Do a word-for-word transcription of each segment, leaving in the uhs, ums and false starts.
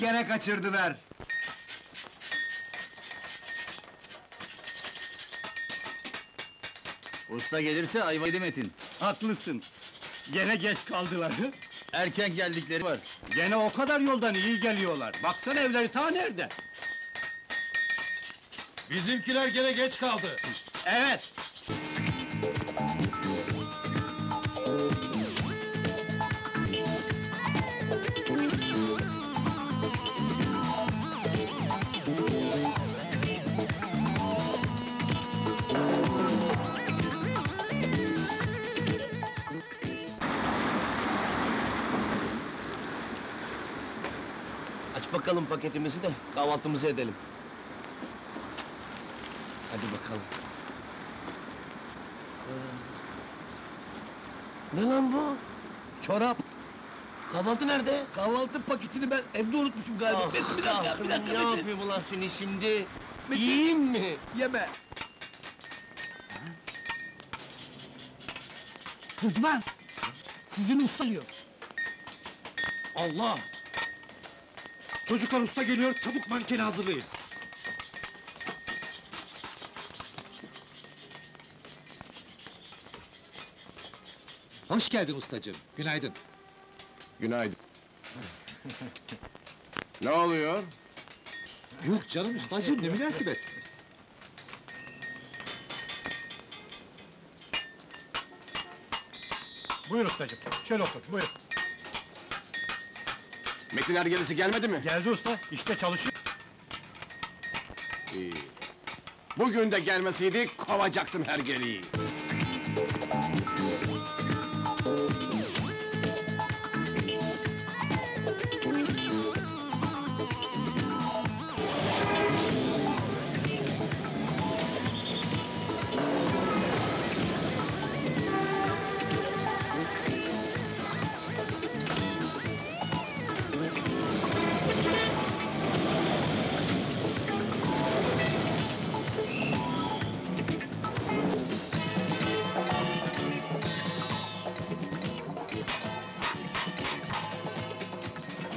Gene kaçırdılar! Usta gelirse ayva yedi Metin. Haklısın! Gene geç kaldılar! Erken geldikleri var! Gene o kadar yoldan iyi geliyorlar! Baksana evleri ta nerede? Bizimkiler gene geç kaldı! Evet! Aç bakalım paketimizi de kahvaltımızı edelim. Hadi bakalım. Ne lan bu? Çorap! Kahvaltı nerede? Kahvaltı paketini ben evde unutmuşum galiba. Ah, Metin, bir dakika, ah, bir dakika, ne Metin yapayım ulan seni şimdi? Metin, yiyeyim mi? Yeme! Rıdvan! Sizin usta geliyor. Allah! Çocuklar usta geliyor, çabuk mankeni hazırlayın. Hoş geldin ustacığım, günaydın. Günaydın. Ne oluyor? Yok canım ustacığım, ne münasebet! Buyur ustacığım, şöyle otur, buyur. Metin Ergelisi gelmedi mi? Geldi usta, işte çalışıyor. İyi. Bugün de gelmeseydi, kovacaktım Ergeli'yi.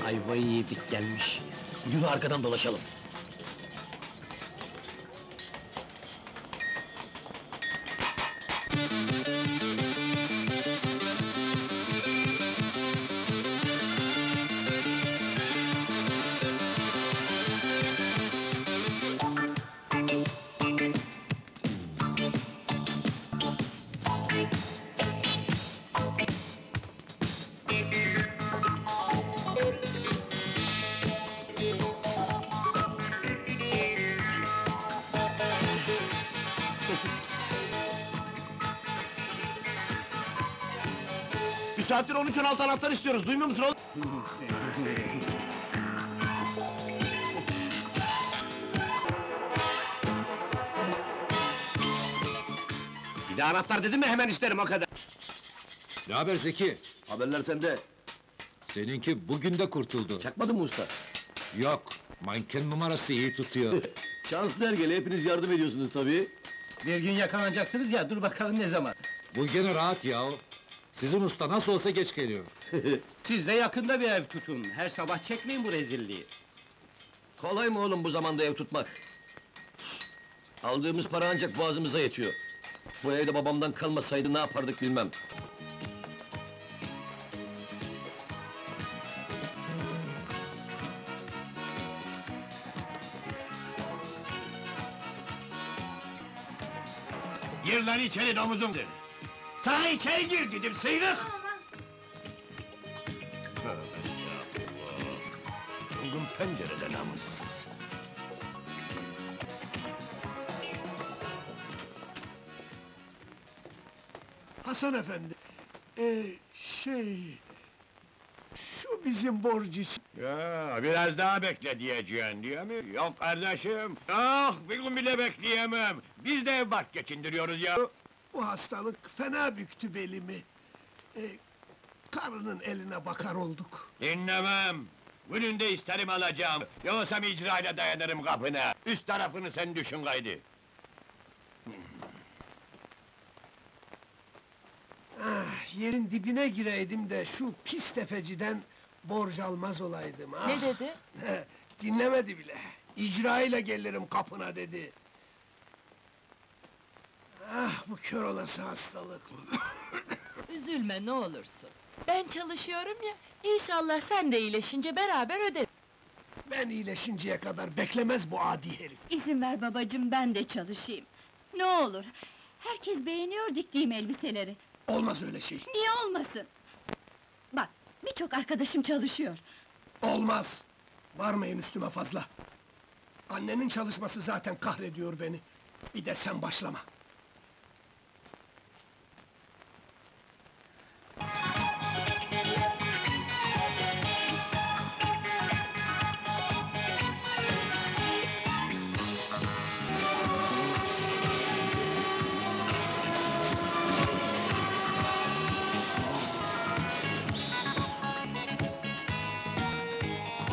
Ayvayı yedik gelmiş. Yürü arkadan dolaşalım. Bir saattir on üç on altı anahtar istiyoruz, duymuyor musun oğlum? Bir de anahtar dedim mi hemen isterim o kadar. Ne haber Zeki? Haberler sende. Seninki bugün de kurtuldu. Çakmadın mı usta? Yok, manken numarası iyi tutuyor. Şanslı Ergeli, hepiniz yardım ediyorsunuz tabii. Bir gün yakalanacaksınız ya, dur bakalım ne zaman? Bugün rahat yahu. Sizin usta nasıl olsa geç geliyor. Siz de yakında bir ev tutun, her sabah çekmeyin bu rezilliği. Kolay mı oğlum bu zamanda ev tutmak? Aldığımız para ancak boğazımıza yetiyor. Bu evde babamdan kalmasaydı ne yapardık bilmem. Gir lan içeri domuzumdur! Sana içeri gir dedim, sıyrık! Çılgın pencerede namussuz! Hasan efendi, ee, şey... Şu bizim borcu için... Ya, biraz daha bekle diyeceğin diye mi? Yok kardeşim, yok! Bir gün bile bekleyemem! Biz de ev bark geçindiriyoruz ya! Bu hastalık fena büktü belimi. Ee, karının eline bakar olduk. Dinlemem! Gününde isterim alacağım. Yoksa icrayla dayanırım kapına. Üst tarafını sen düşün gaydi. Ah, yerin dibine gireydim de şu pis tefeciden borç almaz olaydım ha! Ne dedi? Dinlemedi bile! İcrayla gelirim kapına dedi! Ah, bu kör olası hastalık! Üzülme ne olursun! Ben çalışıyorum ya, inşallah sen de iyileşince beraber ödesin! Ben iyileşinceye kadar beklemez bu adi herif! İzin ver babacığım, ben de çalışayım! Ne olur, herkes beğeniyor diktiğim elbiseleri! Olmaz öyle şey! Niye olmasın? Bak, birçok arkadaşım çalışıyor! Olmaz! Varmayın üstüme fazla! Annenin çalışması zaten kahrediyor beni! Bir de sen başlama!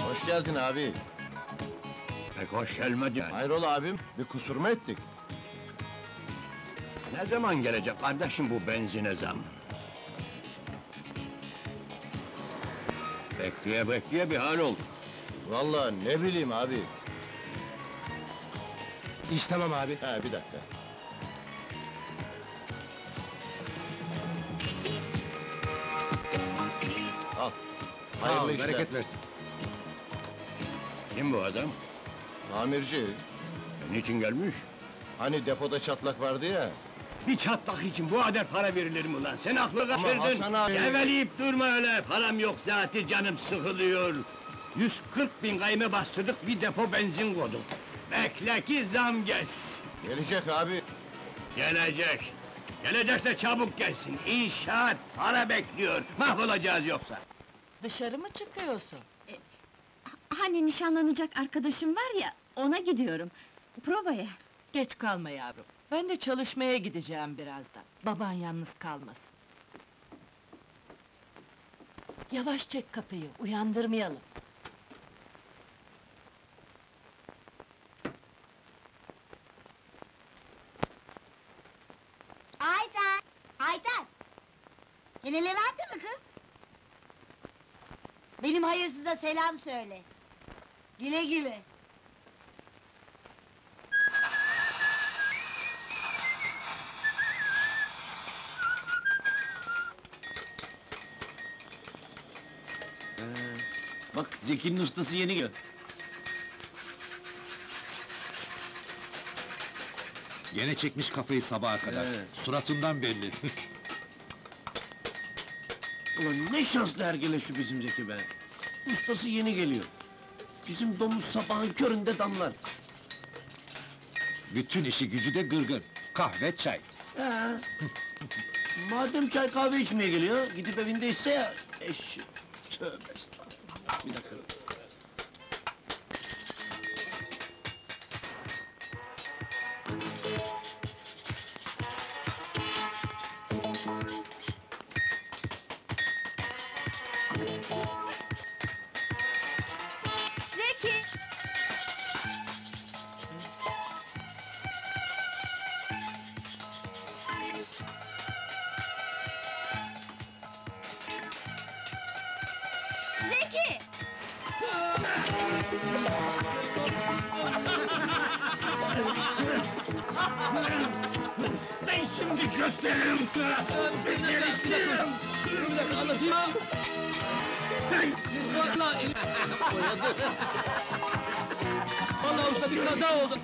Hoş geldin abi! Pek hoş gelmedin! Hayrola abim, bir kusur mu ettik? Ne zaman gelecek kardeşim bu benzine zam? Bekleye bekleye bir hal olduk! Vallahi ne bileyim abi! İş tamam abi! He, bir dakika! Al! Sağ ol, bereket versin! Kim bu adam? Amirci. E, niçin gelmiş? Hani depoda çatlak vardı ya! Bir çatlak için bu kadar para verilir mi lan? Sen aklını kaçırdın! Geveleyip durma öyle! Param yok zaten, canım sıkılıyor! yüz kırk bin kayme bastırdık, bir depo benzin koyduk! Bekle ki zam gelsin! Gelecek abi! Gelecek! Gelecekse çabuk gelsin! İnşaat para bekliyor! Mahvolacağız yoksa! Dışarı mı çıkıyorsun? Hani nişanlanacak arkadaşım var ya, ona gidiyorum, provaya! Geç kalma yavrum, ben de çalışmaya gideceğim birazdan, baban yalnız kalmasın! Yavaş çek kapıyı, uyandırmayalım! Ayten! Ayten! Yine Levent'e mi kız? Benim hayırsıza selam söyle! Güle güle! Ee, bak, Zeki'nin ustası yeni geldi. Gene çekmiş kafayı sabaha kadar, ee. suratından belli! Ulan ne şanslı hergele şu bizim Zeki be! Ustası yeni geliyor! Bizim domuz sabahın köründe damlar! Bütün işi gücü de gırgır, kahve, çay! Ee, madem çay kahve içmeye geliyor, gidip evinde içse ya! Eş... Tövbe estağfurullah! Bir dakika! Ben şimdi gösteririm sana! Beceririm! Yürümle anlatayım! Vallahi usta bir kaza oldu!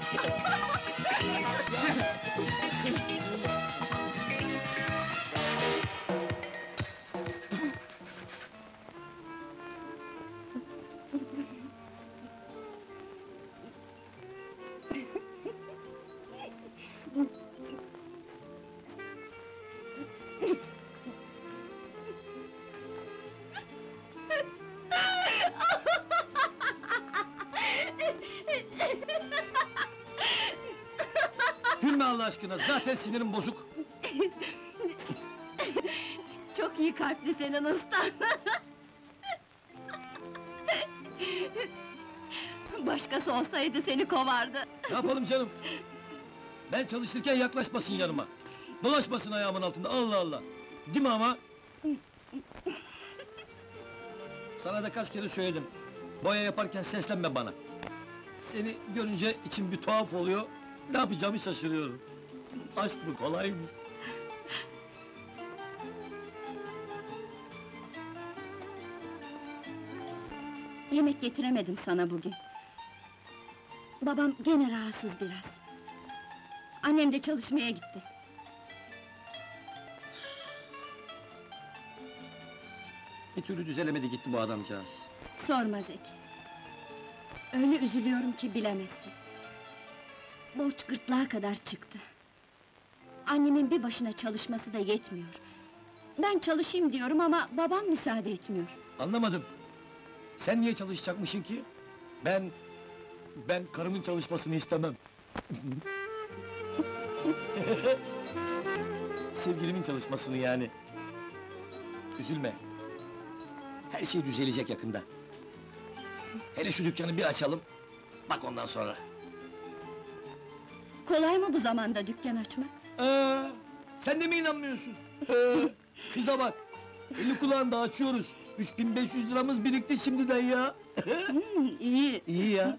Gülme Allah aşkına, zaten sinirim bozuk! Çok iyi kalpli senin ustan! Başkası olsaydı seni kovardı! Ne yapalım canım? Ben çalışırken yaklaşmasın yanıma! Dolaşmasın ayağımın altında, Allah Allah! Değil mi ama? Sana da kaç kere söyledim. Boya yaparken seslenme bana. Seni görünce içim bir tuhaf oluyor. Ne yapacağımı şaşırıyorum. Aşk mı, kolay mı? Yemek getiremedim sana bugün. Babam gene rahatsız biraz. Annem de çalışmaya gitti. Bir türlü düzelemedi gitti bu adamcağız. Sorma Zeki. Öyle üzülüyorum ki bilemezsin. Borç gırtlağa kadar çıktı. Annemin bir başına çalışması da yetmiyor. Ben çalışayım diyorum ama babam müsaade etmiyor. Anlamadım. Sen niye çalışacakmışsın ki? Ben... ben karımın çalışmasını istemem. Sevgilimin çalışmasını yani. Üzülme. Her şey düzelecek yakında. Hele şu dükkanı bir açalım, bak ondan sonra. Kolay mı bu zamanda dükkan açmak? Ee, sen de mi inanmıyorsun? Ee, kıza bak! Elli kulağında açıyoruz. üç bin beş yüz liramız birikti şimdiden ya! Hmm, iyi! İyi ya!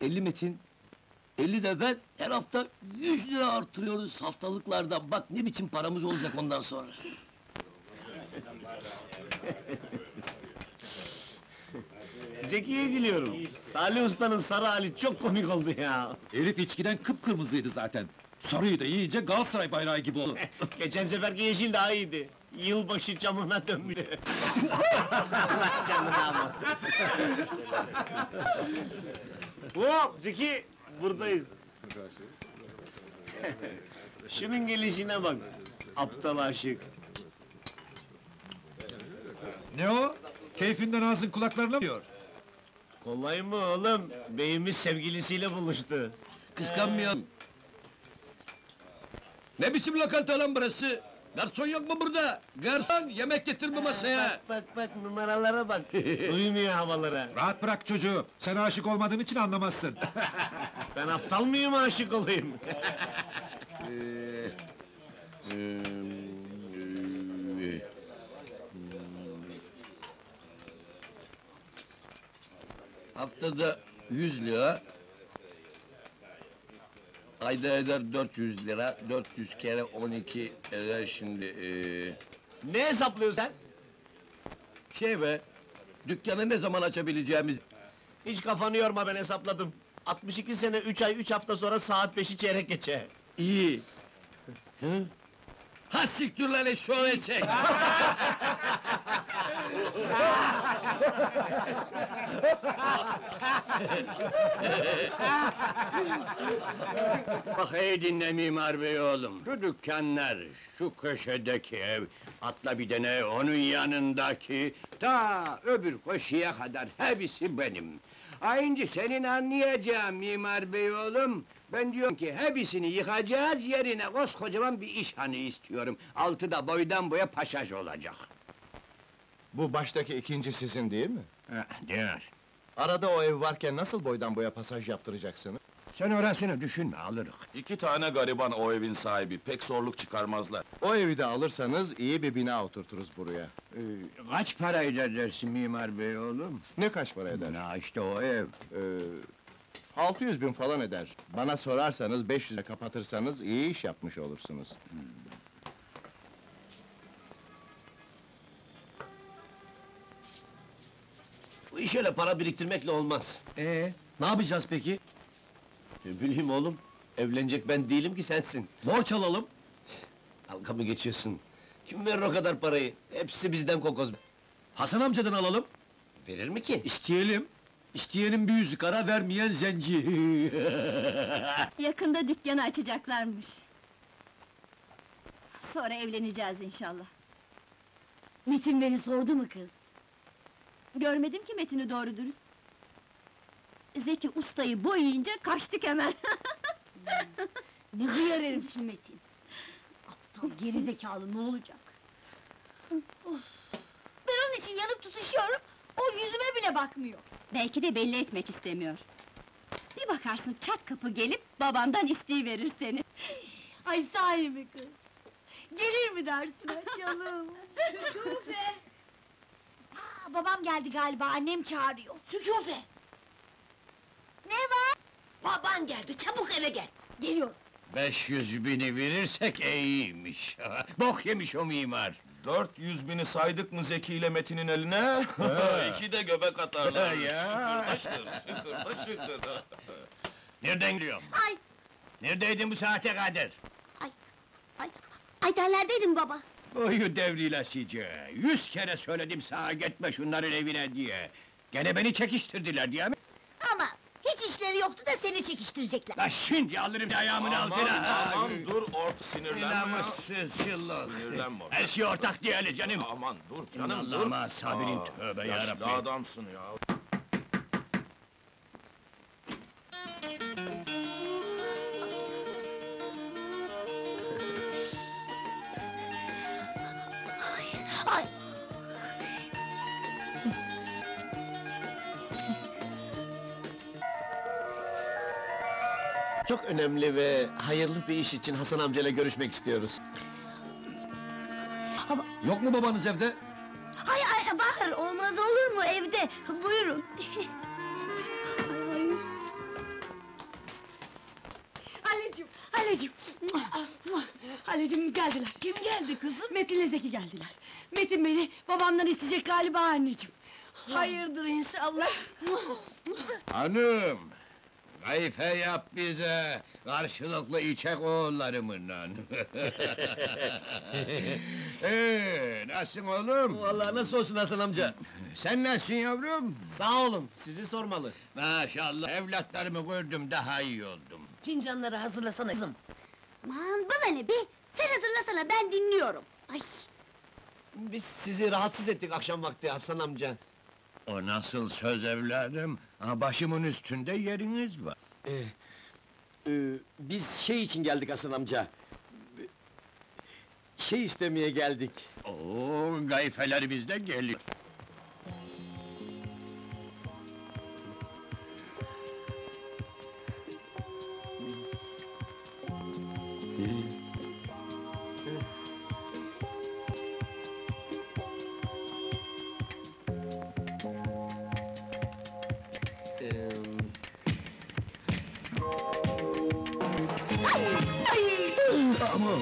elli Metin, elli de ben, her hafta yüz lira artırıyoruz haftalıklardan. Bak ne biçim paramız olacak ondan sonra! Zeki'ye gülüyorum. Salih Usta'nın sarı hali çok komik oldu ya! Herif içkiden kıpkırmızıydı zaten. Sarıyı da yiyince Galatasaray bayrağı gibi oldu. Geçen seferki yeşil daha iyiydi. Yılbaşı camına dönmüş. Allah canına ama! Hop! Zeki! Buradayız. Şunun gelişine bak! Aptal aşık! Ne o? Keyfinden ağzın kulaklarına mı diyor? Kolay mı oğlum? Beyimiz sevgilisiyle buluştu. Kıskanmıyorum. Ne biçim lokanta lan burası? Garson yok mu burada? Garson, yemek getir bu masaya! Bak bak bak, numaralara bak! Duymuyor havalara! Rahat bırak çocuğu! Sen aşık olmadığın için anlamazsın! Ben aptal mıyım, aşık olayım? ee, e Haftada yüz lira, ayda eder dört yüz lira, dört yüz kere on iki eder şimdi. Ee... Ne hesaplıyorsun sen? Şey be, dükkanı ne zaman açabileceğimiz? Hiç kafanı yorma, ben hesapladım. Altmış iki sene, üç ay, üç hafta sonra saat beşi çeyrek geçe. İyi. Hı? Ha siktir lan eşşoğlu eşek! Bak iyi dinle Mimar Bey oğlum, şu dükkanlar, şu köşedeki ev, atla bir tane onun yanındaki, ta öbür köşeye kadar hepsi benim. Ayınca senin anlayacağın Mimar Bey oğlum, ben diyorum ki hepsini yıkacağız, yerine koskocaman bir iş hanı istiyorum. Altı da boydan boya paşaj olacak. Bu baştaki ikinci sizin değil mi? Heh, diyor. Arada o ev varken nasıl boydan boya pasaj yaptıracaksınız? Sen orasını düşünme, alırız. İki tane gariban o evin sahibi, pek zorluk çıkarmazlar. O evi de alırsanız iyi bir bina oturturuz buraya. Ee, kaç para eder dersin Mimar Bey oğlum? Ne kaç para eder? Ya işte o ev. Ee, altı yüz bin falan eder. Bana sorarsanız beş yüze kapatırsanız iyi iş yapmış olursunuz. Hmm. Bu iş öyle para biriktirmekle olmaz. Ee, ne yapacağız peki? Ne bileyim oğlum, evlenecek ben değilim ki sensin. Borç alalım! Halka mı geçiyorsun? Kim verir o kadar parayı? Hepsi bizden kokoz! Hasan amcadan alalım! Verir mi ki? İsteyelim! İsteyenin bir yüzü kara, vermeyen zenci! Yakında dükkanı açacaklarmış. Sonra evleneceğiz inşallah. Metin beni sordu mu kız? Görmedim ki Metin'i doğru dürüst. Zeki ustayı boyayınca kaçtık hemen! Ne hıyar herif şu Metin! Aptal gerizekalı ne olacak? Of. Ben onun için yanıp tutuşuyorum, o yüzüme bile bakmıyor! Belki de belli etmek istemiyor. Bir bakarsın çat kapı gelip, babandan isteyiverir seni! Ay sahi mi kız? Gelir mi dersin ha canım? Şükufe! Babam geldi galiba, annem çağırıyor. Sükufe! Ne var? Baban geldi, çabuk eve gel! Geliyorum! Beş yüz bini verirsek iyiymiş! Bok yemiş o mimar! Dört yüz bini saydık mı Zeki ile Metin'in eline? İki de göbek atarlar! Şıkır şıkır şıkır! Nereden gidiyorum? Ay! Neredeydin bu saate kadar? Ay! Ay! Ay derlerdeydim baba! Boyu devrilasıca! Yüz kere söyledim sağa gitme şunların evine diye! Gene beni çekiştirdiler diye mi? Ama hiç işleri yoktu da seni çekiştirecekler! La şimdi alırım ayağımın aman, altına! Aman, aman dur, ort sinirlenme! Namussuz şıllık! Her şey ortak diyelim canım! Aman dur canım, canım dur! Allah'ıma sabirin tövbe yarabbim! Yaşlı adamsın ya! Çok önemli ve hayırlı bir iş için Hasan amcayla görüşmek istiyoruz. Ama... Yok mu babanız evde? Ay ay Bahar, olmaz olur mu evde? Buyurun. Halecim, Halecim! Halecim geldiler. Kim geldi kızım? Metin'le Zeki geldiler. Metin beni babamdan isteyecek galiba anneciğim. Hayırdır inşallah. Hanım! Kayfe yap bize, karşılıklı içek oğullarımından! Ee, nasılsın oğlum? Vallahi nasıl olsun Hasan amca? Sen nasılsın yavrum? Sağ olun, sizi sormalı! Maşallah, evlatlarımı gördüm, daha iyi oldum! Fincanları hazırlasana kızım! Aman, bana ne be! Sen hazırlasana, ben dinliyorum! Ay! Biz sizi rahatsız ettik akşam vakti Hasan amca! O nasıl söz evladım? Ha, başımın üstünde yeriniz var! Ee, e, biz şey için geldik Hasan amca... Şey istemeye geldik! Oo, gayfeler bizde geliyor! Tamam!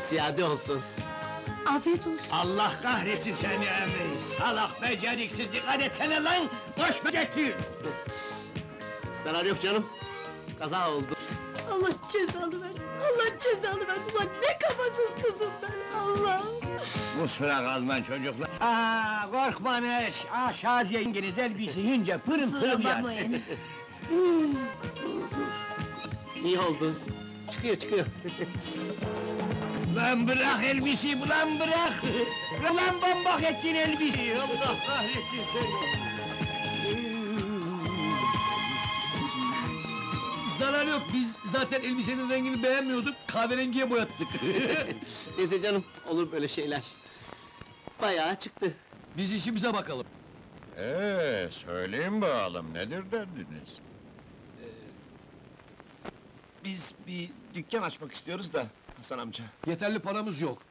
Ziyade olsun! Afiyet olsun! Allah kahretsin seni emin! Salak beceriksiz, dikkat etsene lan! Boş mu getir! Zarar yok canım! Kaza oldu! Allah cezanı versin! Allah cezanı versin! Ulan ne kafasız kızım ben! Allah! Kusura kalman çocuklar! Aaa! Korkman eş! Ah Şaziye İngiliz elbisi hince pırıl pırıl yani! Bakmayın! İyi oldu! Çıkıyor, çıkıyor! Lan bırak elbiseyi, ulan bırak! Ulan bombak ettin elbiseyi! Allah kahretsin seni! Zarar yok, biz zaten elbisenin rengini beğenmiyorduk, kahverengiye boyattık! Neyse canım, olur böyle şeyler! Bayağı çıktı! Biz işimize bakalım! Ee, söyleyin bakalım, nedir derdiniz? Ee, biz bir dükkan açmak istiyoruz da, Hasan amca! Yeterli paramız yok!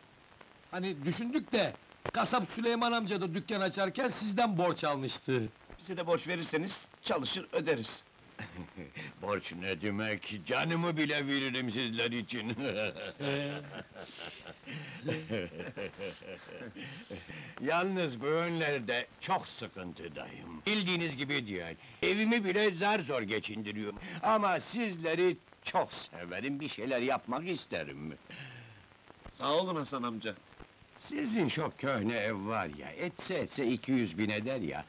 Hani düşündük de, kasap Süleyman amca da dükkan açarken sizden borç almıştı! Bize de borç verirseniz, çalışır öderiz! Borç ne demek? Canımı bile veririm sizler için! Yalnız bu önlerde çok sıkıntıdayım. Bildiğiniz gibi diye, evimi bile zar zor geçindiriyorum. Ama sizleri çok severim, bir şeyler yapmak isterim. Sağ olun Hasan amca! Sizin çok köhne ev var ya, etse etse iki yüz bin eder ya...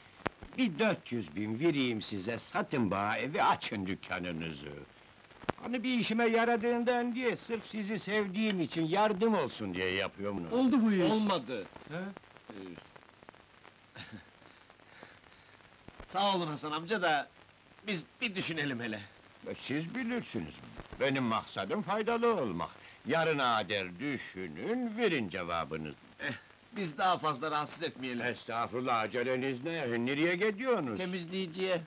Bir dört yüz bin vereyim size, satın bana evi, açın dükkanınızı! Hani bir işime yaradığından diye, sırf sizi sevdiğim için yardım olsun diye yapıyorum bunu! Oldu bu iş! Olmadı! He? Sağ olun Hasan amca da, biz bir düşünelim hele! Siz bilirsiniz, benim maksadım faydalı olmak! Yarına ader düşünün, verin cevabınızı! Biz daha fazla rahatsız etmeyelim. Estağfurullah, aceleniz ne? Nereye gidiyorsunuz? Temizleyiciye.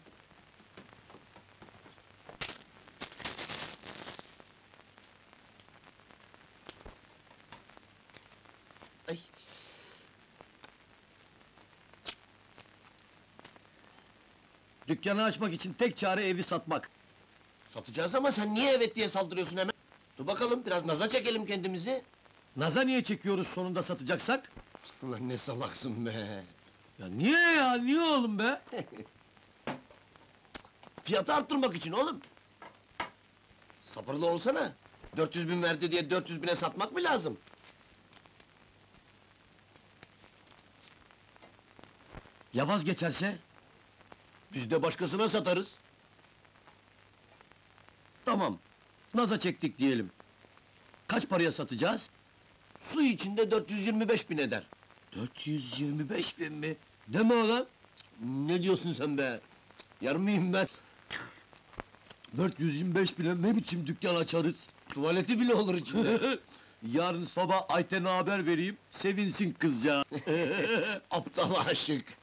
Ay. Dükkanı açmak için tek çare evi satmak. Satacağız ama sen niye evet diye saldırıyorsun hemen? Dur bakalım, biraz naza çekelim kendimizi. Naza niye çekiyoruz sonunda satacaksak? Ulan ne salaksın be! Ya niye ya, niye oğlum be? Fiyatı arttırmak için oğlum! Sabırlı olsana! Dört yüz bin verdi diye dört yüz bine satmak mı lazım? Ya vazgeçerse? Biz de başkasına satarız! Tamam, naza çektik diyelim. Kaç paraya satacağız? Su içinde dört yüz yirmi beş bin eder. Dört yüz yirmi beş bin mi? Deme oğlan! Ne diyorsun sen be? Yar mıyım ben? Dört yüz yirmi beş bine ne biçim dükkan açarız? Tuvaleti bile olur içinde! Yarın sabah Ayten'e haber vereyim, sevinsin kızcağız! Aptal aşık!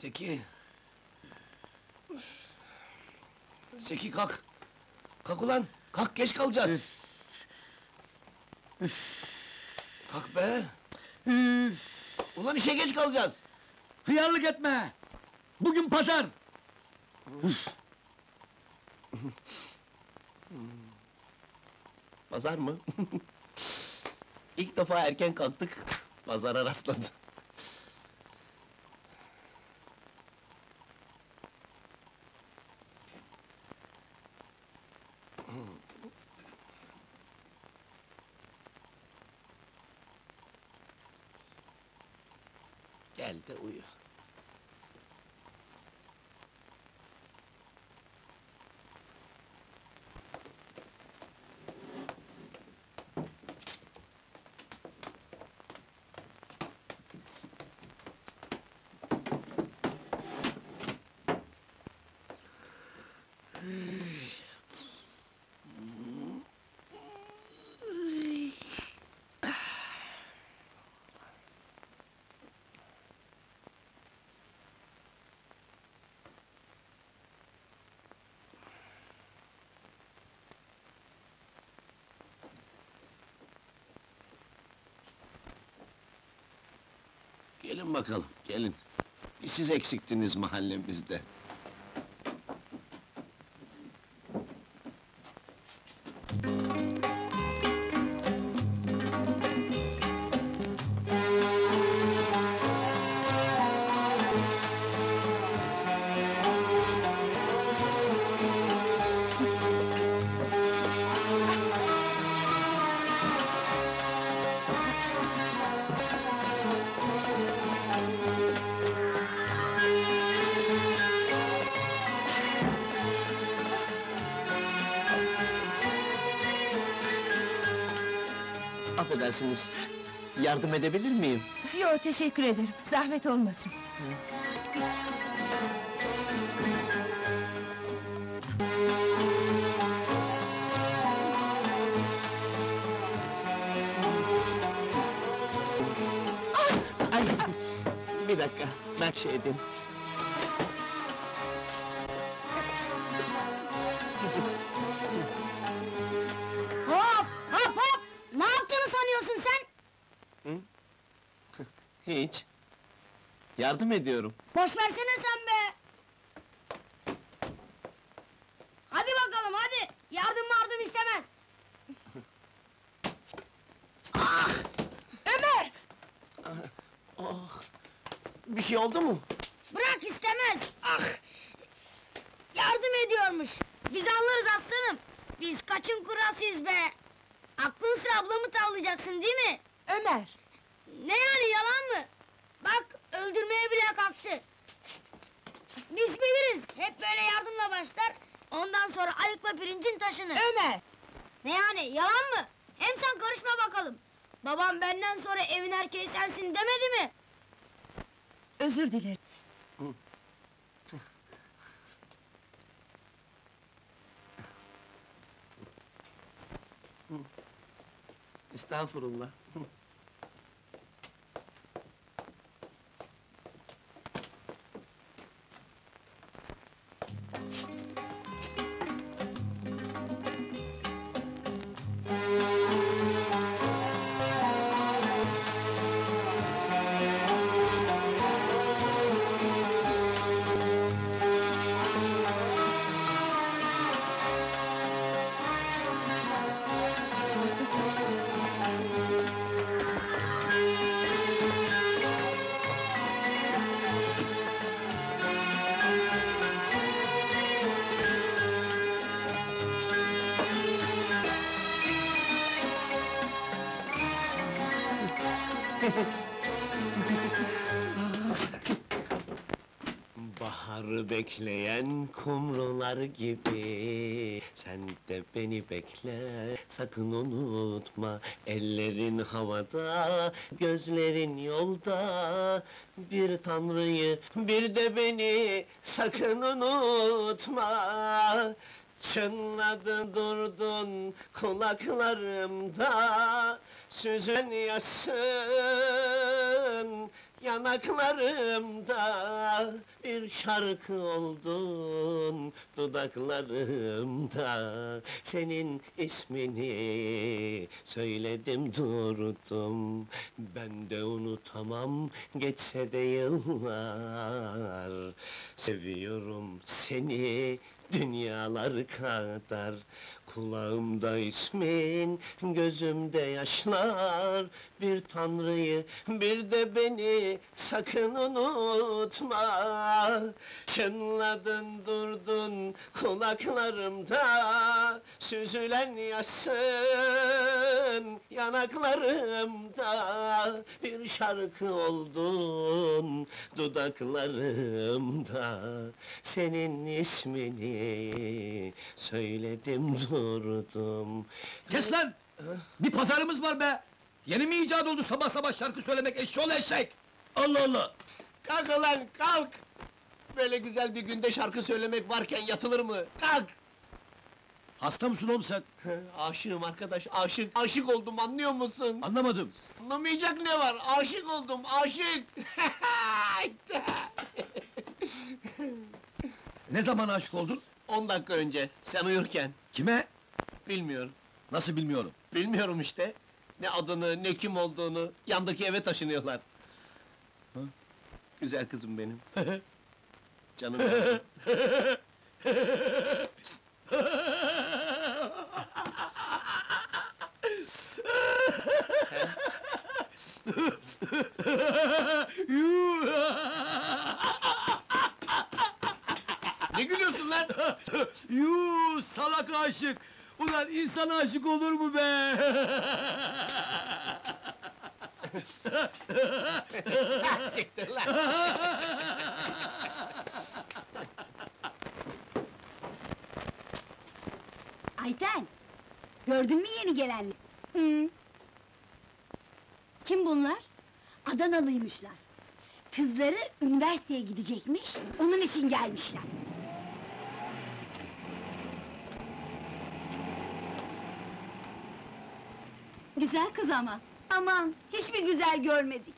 Zeki! Zeki kalk! Kalk ulan! Kalk, geç kalacağız! Üf. Üf. Kalk be! Üf. Ulan işe geç kalacağız! Hıyarlık etme! Bugün pazar! Üf. Pazar mı? İlk defa erken kalktık, pazara rastladı. Gel de uyu. Gelin bakalım, gelin! Bir siz eksiktiniz mahallemizde! Affedersiniz, yardım edebilir miyim? Yo, teşekkür ederim, zahmet olmasın. Ay, bir dakika, ben şey edeyim. Hiç! Yardım ediyorum! Boş versene sen be! Hadi bakalım, hadi! Yardım yardım istemez! şey oldu mu? Bırak, istemez! Ah! Yardım ediyormuş! Biz alırız aslanım! Biz kaçın kurasıyız be! Aklın sıra ablamı tavlayacaksın değil mi? Ömer! Ne yani, yalan mı? Bak, öldürmeye bile kalktı! Biz biliriz, hep böyle yardımla başlar, ondan sonra ayıkla pirincin taşını! Ömer! Ne yani, yalan mı? Hem sen karışma bakalım! Babam benden sonra evin erkeği sensin demedi mi? Özür dilerim. Estağfurullah. Baharı bekleyen kumrular gibi, sen de beni bekle, sakın unutma. Ellerin havada, gözlerin yolda, bir Tanrı'yı, bir de beni sakın unutma. Çınladı durdun kulaklarımda, süzün yaşın yanaklarımda, bir şarkı oldun dudaklarımda. Senin ismini söyledim durdum, ben de unutamam geçse de yıllar. Seviyorum seni dünyalar kadar, kulağımda ismin, gözümde yaşlar. Bir Tanrı'yı, bir de beni sakın unutma. Çınladın durdun kulaklarımda, süzülen yaşın yanaklarımda, bir şarkı oldun dudaklarımda. Senin ismini söyledim durdum. Kes lan! Bir pazarımız var be! Yeni mi icat oldu sabah sabah şarkı söylemek, eşşoğlu eşek! Allah Allah! Kalk lan, kalk! Böyle güzel bir günde şarkı söylemek varken yatılır mı? Kalk! Hasta mısın oğlum sen? Aşığım arkadaş, aşık! Aşık oldum, anlıyor musun? Anlamadım! Anlamayacak ne var? Aşık oldum, aşık! Ne zaman aşık oldun? On dakika önce, sen uyurken. Kime? Bilmiyorum. Nasıl bilmiyorum? Bilmiyorum işte! Ne adını, ne kim olduğunu, yandaki eve taşınıyorlar. Ha? Güzel kızım benim. Canım benim. Ne gülüyorsun lan? Yuuu, salak aşık! Ulan insan aşık olur mu be? Siktir lan! Ayten! Gördün mü yeni gelenleri? Hı. Kim bunlar? Adanalıymışlar. Kızları üniversiteye gidecekmiş, onun için gelmişler. Güzel kız ama! Aman, hiç mi güzel görmedik?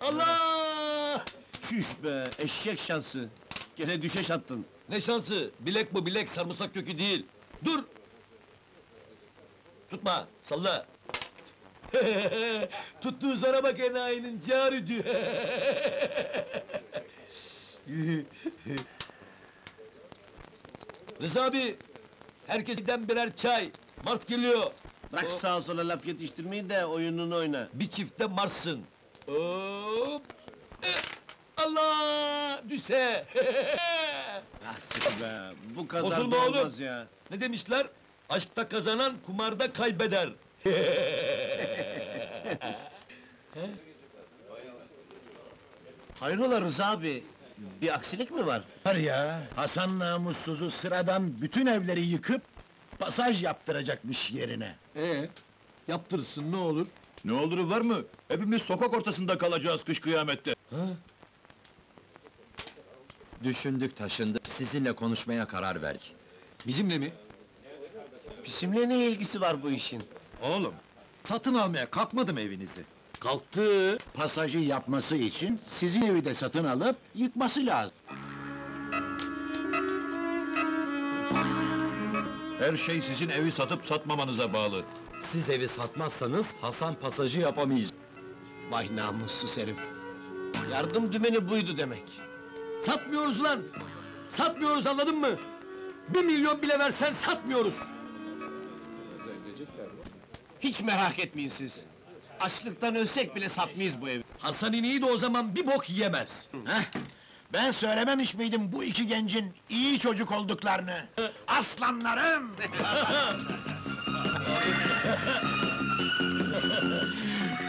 Allah! Şüş be, eşek şansı! Gene düşeş attın! Ne şansı? Bilek bu bilek, sarımsak kökü değil! Dur! Tutma, salla! Tuttuğu zara bak enayinin, cari diyor! Rıza abi, herkesten birer çay, Mars geliyor! Bırak o... sağa sola laf yetiştirmeyi de oyununu oyna. Bir çifte Mars'ın! Hop! E, Allah! Düşse! Ah sıkı be! Bu kadar bozulma da olmaz oğlum. Ya! Ne demişler? Aşkta kazanan, kumarda kaybeder! Hayrola Rıza abi? Bir aksilik mi var? Var ya, Hasan namussuzu sıradan bütün evleri yıkıp... ...pasaj yaptıracakmış yerine. Ee, yaptırsın ne olur? Ne oluru var mı? Hepimiz sokak ortasında kalacağız kış kıyamette. Ha? Düşündük taşındık, sizinle konuşmaya karar verdik. Bizimle mi? Bizimle ne ilgisi var bu işin? Oğlum, satın almaya kalkmadım evinizi. Kalktı! Pasajı yapması için sizin evi de satın alıp yıkması lazım. Her şey sizin evi satıp satmamanıza bağlı. Siz evi satmazsanız Hasan pasajı yapamayacak. Vay namussuz herif! Yardım dümeni buydu demek. Satmıyoruz lan! Satmıyoruz, anladın mı? Bir milyon bile versen satmıyoruz! Hiç merak etmeyin siz! Açlıktan ölsek bile satmayız bu evi. Hasan ineği de o zaman bir bok yiyemez. Heh! Ben söylememiş miydim bu iki gencin iyi çocuk olduklarını? Aslanlarım!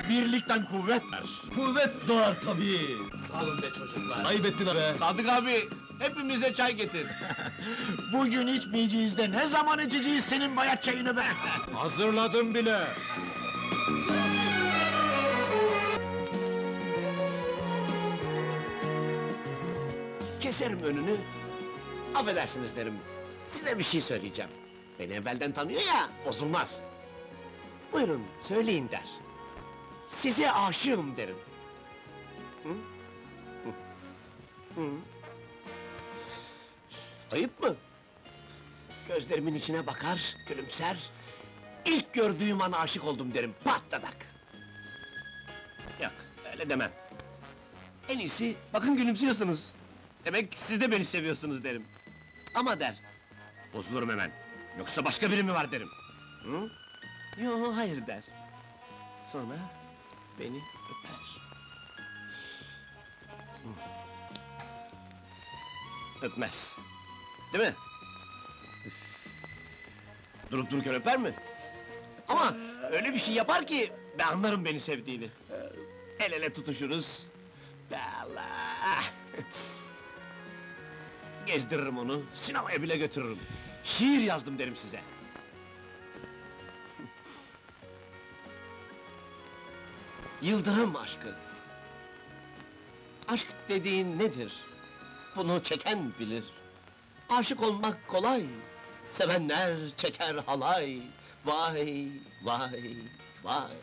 Birlikten kuvvet var. Kuvvet doğar tabii. Sağ olun be çocuklar. Ayıp ettin be. Sadık abi, hepimize çay getir. Bugün içmeyeceğiz de ne zaman içeceğiz senin bayat çayını be? Hazırladım bile. Keserim önünü, affedersiniz derim, size bir şey söyleyeceğim. Beni evvelden tanıyor ya, bozulmaz. Buyurun, söyleyin der. Size aşığım derim. Hı? Hı? Hı? Ayıp mı? Gözlerimin içine bakar, gülümser... ...İlk gördüğüm an aşık oldum derim, patladak! Yok, öyle demem. En iyisi, bakın gülümsüyorsunuz. Demek siz de beni seviyorsunuz derim. Ama der, bozulurum hemen. Yoksa başka biri mi var derim. Hı? Yo, hayır der. Sonra beni öper. Hı. Öpmez. Değil mi? Durup dururken öper mi? Ama öyle bir şey yapar ki ben anlarım beni sevdiğini. El ele tutuşuruz. Be Allah! Gezdiririm onu, sinemaya bile götürürüm. Şiir yazdım derim size. Yıldırım aşkı. Aşk dediğin nedir? Bunu çeken bilir. Aşık olmak kolay. Sevenler çeker halay. Vay, vay, vay.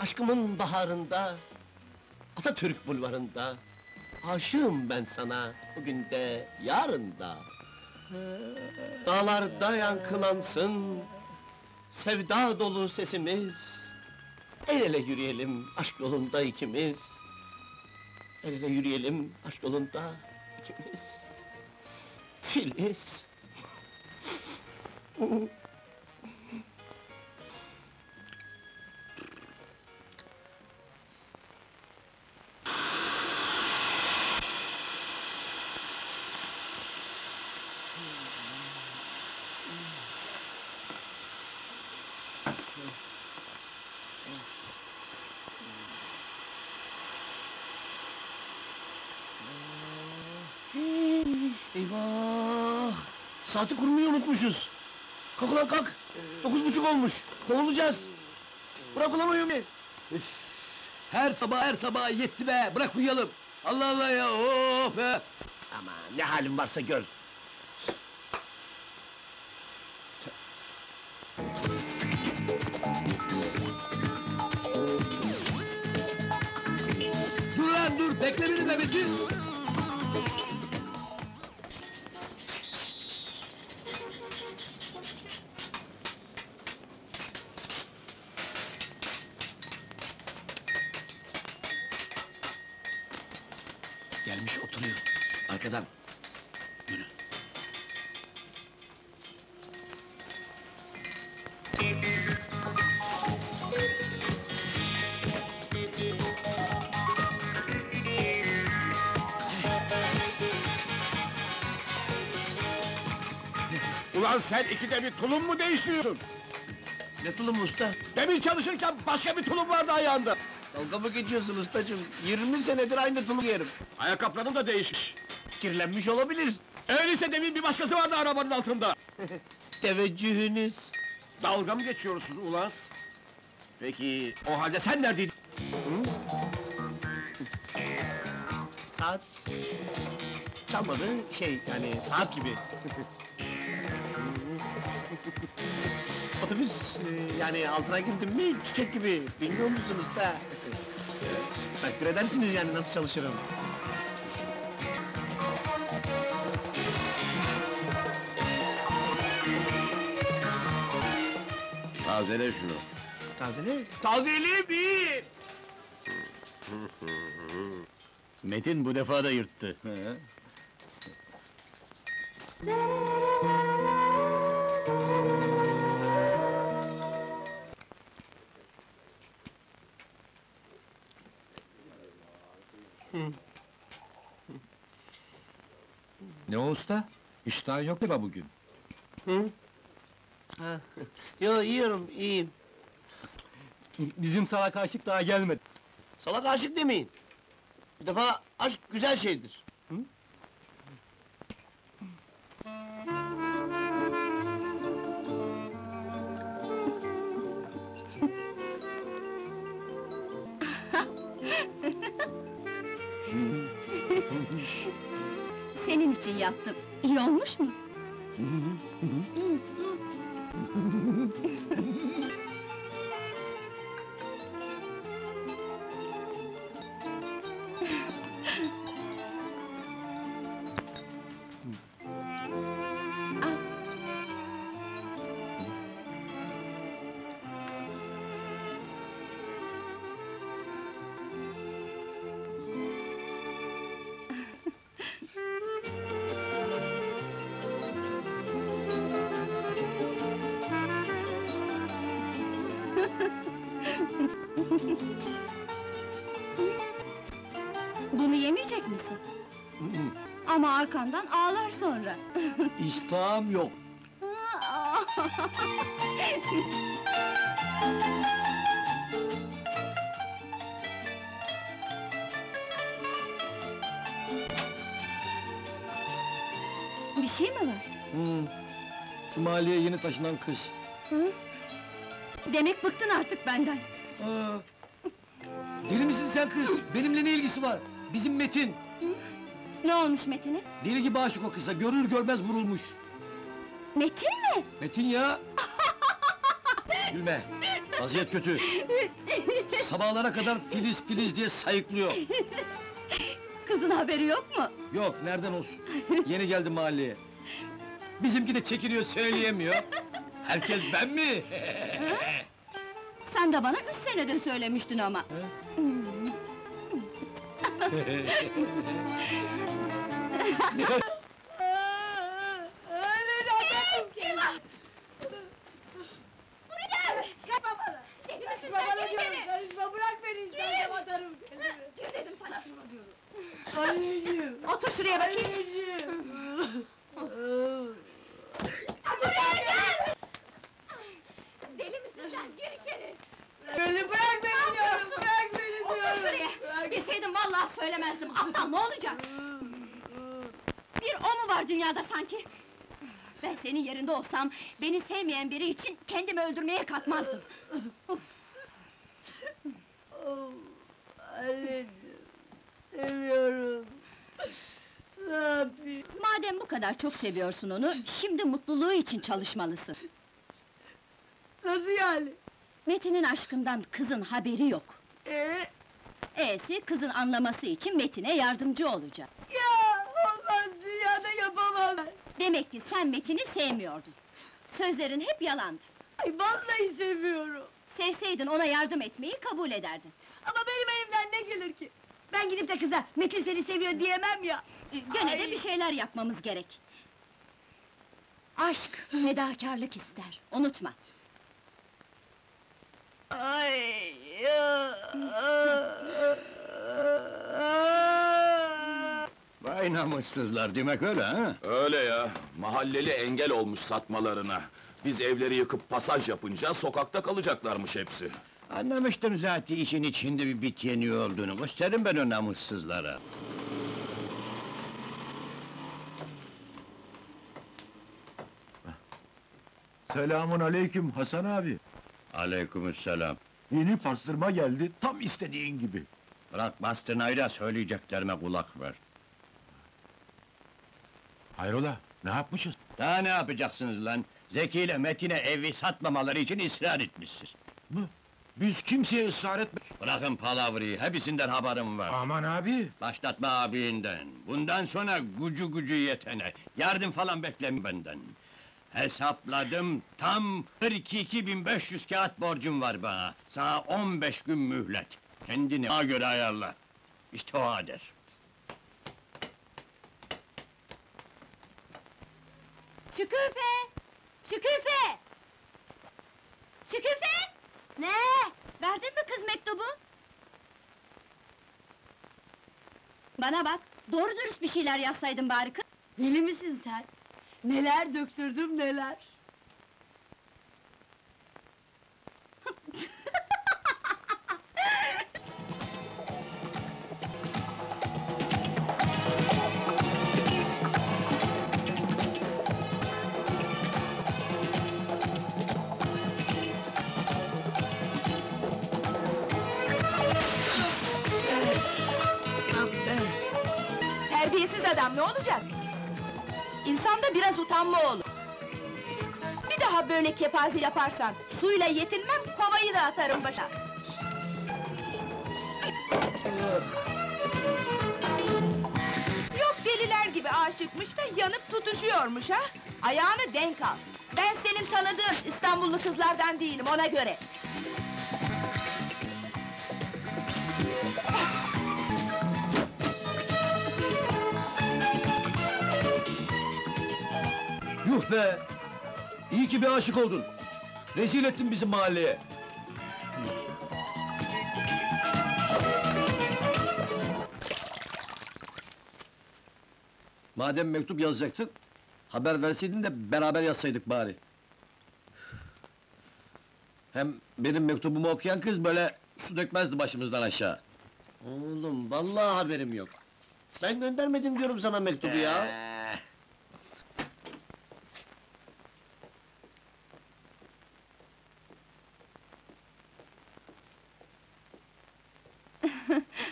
Aşkımın baharında, Atatürk bulvarında... Aşığım ben sana, bugün de, yarın da! Dağlarda yankılansın, sevda dolu sesimiz! El ele yürüyelim, aşk yolunda ikimiz! El ele yürüyelim, aşk yolunda ikimiz! Filiz! Eyvah! Saati kurmayı unutmuşuz! Kalk ulan kalk! Dokuz buçuk olmuş! Kovulacağız! Bırak ulan uyumayı! Her sabah her sabah yetti be! Bırak uyuyalım! Allah Allah ya! Oh be! Ama ne halin varsa gör! Dur lan dur! Bekle beni be Metin! Gelmiş oturuyor. Arkadan. Yürü. Ulan sen ikide bir tulum mu değiştiriyorsun? Ne tulum usta? Demin çalışırken başka bir tulum vardı ayağında! Dalga mı geçiyorsun ustacığım? Yirmi senedir aynı tulum yerim! Ayakkabılarım da değişmiş! Kirlenmiş olabilir! Öyleyse demin bir başkası vardı arabanın altında! Teveccühünüz! Dalga mı geçiyorsunuz ulan? Peki, o halde sen neredeydin? Hı? Saat... çalmadı, şey yani saat gibi! Otobüs, yani altına girdim mi çiçek gibi, bilmiyor musunuz da? Takdir edersiniz yani nasıl çalışırım. Tazele şunu. Tazele? Tazele bir! Metin bu defa da yırttı. Ne o usta? İştahın yok galiba bugün. Hı? Ha. Yo, yiyorum, iyiyim. Bizim salak aşık daha gelmedi. Salak aşık demeyin. Bir defa aşk güzel şeydir. Hı? Senin için yaptım. İyi olmuş mu? Bunu yemeyecek misin? Ama arkandan ağlar sonra! İştahım yok! Bir şey mi var? Hmm. Şu mahalleye yeni taşınan kız! Hı? Demek bıktın artık benden! Aa, deli misin sen kız? Benimle ne ilgisi var? Bizim Metin! Ne olmuş Metin'e? Deli gibi aşık o kıza, görür görmez vurulmuş! Metin mi? Metin ya! Gülme! Vaziyet kötü! Sabahlara kadar Filiz Filiz diye sayıklıyor! Kızın haberi yok mu? Yok, nereden olsun? Yeni geldi mahalleye! Bizimki de çekiniyor, söyleyemiyor! Herkes ben mi? Sen de bana üç senede söylemiştin ama! Öyle adam kim var? Buraya! Gel babalı. Deli misin sen diyorum, karışma bırak beni istersen atarım elimi. Kim dedim sana? Anneciğim. Otur şuraya bakayım. Anneciğim. Buraya gel. Deli misin sen? Gir içeri. Beni bırak beni diyorum, bırak beni diyorum. Otur şuraya. Bilseydim vallahi söylemezdim. Aptal ne olacak? Bir o mu var dünyada sanki? Ben senin yerinde olsam, beni sevmeyen biri için kendimi öldürmeye kalkmazdım! Anneciğim, seviyorum! Ne yapayım? Madem bu kadar çok seviyorsun onu, şimdi mutluluğu için çalışmalısın! Nasıl yani? Metin'in aşkından kızın haberi yok! Ee? E'si, kızın anlaması için Metin'e yardımcı olacak! Ya! Olmaz, dünyada yapamam ben! Demek ki sen Metin'i sevmiyordun! Sözlerin hep yalandı! Ay, vallahi seviyorum! Sevseydin ona yardım etmeyi kabul ederdin! Ama benim elimden ne gelir ki? Ben gidip de kıza, Metin seni seviyor diyemem ya! Gene de bir şeyler yapmamız gerek! Aşk, fedakârlık ister, unutma! Ay ya! Vay Kınamışsızlar demek öyle ha? Öyle ya, mahalleli engel olmuş satmalarına. Biz evleri yıkıp pasaj yapınca sokakta kalacaklarmış hepsi. Anlamıştım zaten işin içinde bir bit yeniği olduğunu, gösterin ben o namussuzlara. Selamun aleyküm Hasan abi! Aleykümselam! Yeni pastırma geldi, tam istediğin gibi! Bırak bastırmayla söyleyeceklerime kulak ver! Hayrola, ne yapmışız? Daha ne yapacaksınız lan? Zeki ile Metin'e evi satmamaları için ısrar etmişsiniz! Mı? Biz kimseye ısrar etmedik! Bırakın palavrayı, hepsinden haberim var! Aman abi! Başlatma abiinden! Bundan sonra gücü gücü yetene! Yardım falan bekleme benden! Hesapladım, tam kırk iki bin beş yüz kağıt borcum var bana. Sana on beş gün mühlet. Kendini ona göre ayarla. İşte o ader. Şüküfe! Şüküfe! Şüküfe! Ne? Verdin mi kız mektubu? Bana bak, doğru dürüst bir şeyler yazsaydın bari kız! Deli misin sen? Neler döktürdüm, neler! Terbiyesiz adam, ne olacak? İnsanda biraz utanma olur! Bir daha böyle kepaze yaparsan, suyla yetinmem, kovayı da atarım başa! Yok deliler gibi aşıkmış da yanıp tutuşuyormuş ha! Ayağını denk al! Ben senin tanıdığın İstanbullu kızlardan değilim, ona göre! Yuh be! İyi ki bir aşık oldun! Rezil ettin bizim mahalleye! Madem mektup yazacaktın, haber verseydin de beraber yazsaydık bari! Hem benim mektubumu okuyan kız böyle su dökmezdi başımızdan aşağı! Oğlum, vallahi haberim yok! Ben göndermedim diyorum sana mektubu ya!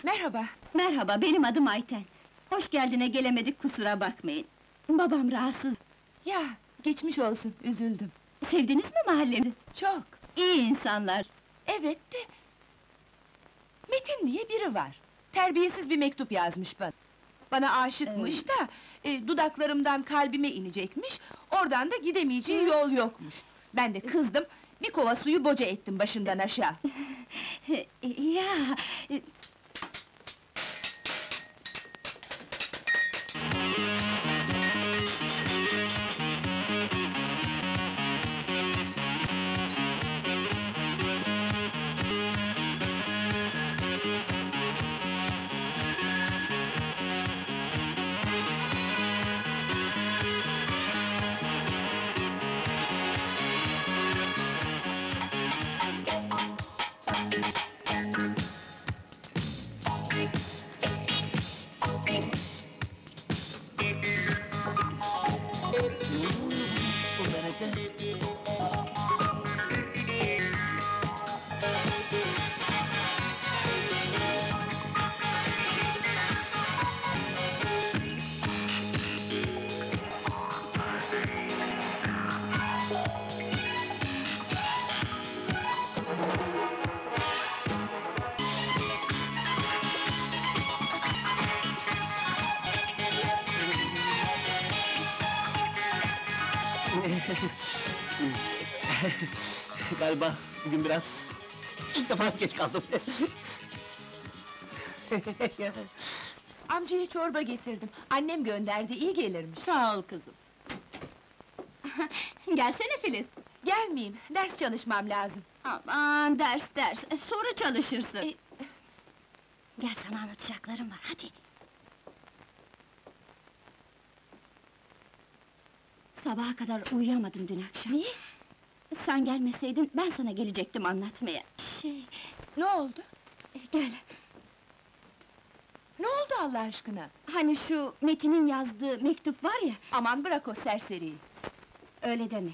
Merhaba! Merhaba, benim adım Ayten. Hoş geldine gelemedik, kusura bakmayın. Babam rahatsız. Ya, geçmiş olsun, üzüldüm. Sevdiniz mi mahallemizi? Çok! İyi insanlar! Evet de... Metin diye biri var. Terbiyesiz bir mektup yazmış bana. Bana aşıkmış da, e, dudaklarımdan kalbime inecekmiş, oradan da gidemeyeceği yol yokmuş. Ben de kızdım, bir kova suyu boca ettim başından aşağı. Ya... Galiba bugün biraz ilk defa geç kaldım. Amcaya çorba getirdim. Annem gönderdi, iyi gelirmiş. Sağ ol kızım. Gelsene Filiz. Gelmeyeyim, ders çalışmam lazım. Aman ders ders, sonra çalışırsın. Ee... Gel sana anlatacaklarım var, hadi. Sabaha kadar uyuyamadım dün akşam. Niye? Sen gelmeseydin, ben sana gelecektim anlatmaya. Şey... Ne oldu? E, gel. Ne oldu Allah aşkına? Hani şu Metin'in yazdığı mektup var ya... Aman bırak o serseriyi! Öyle deme.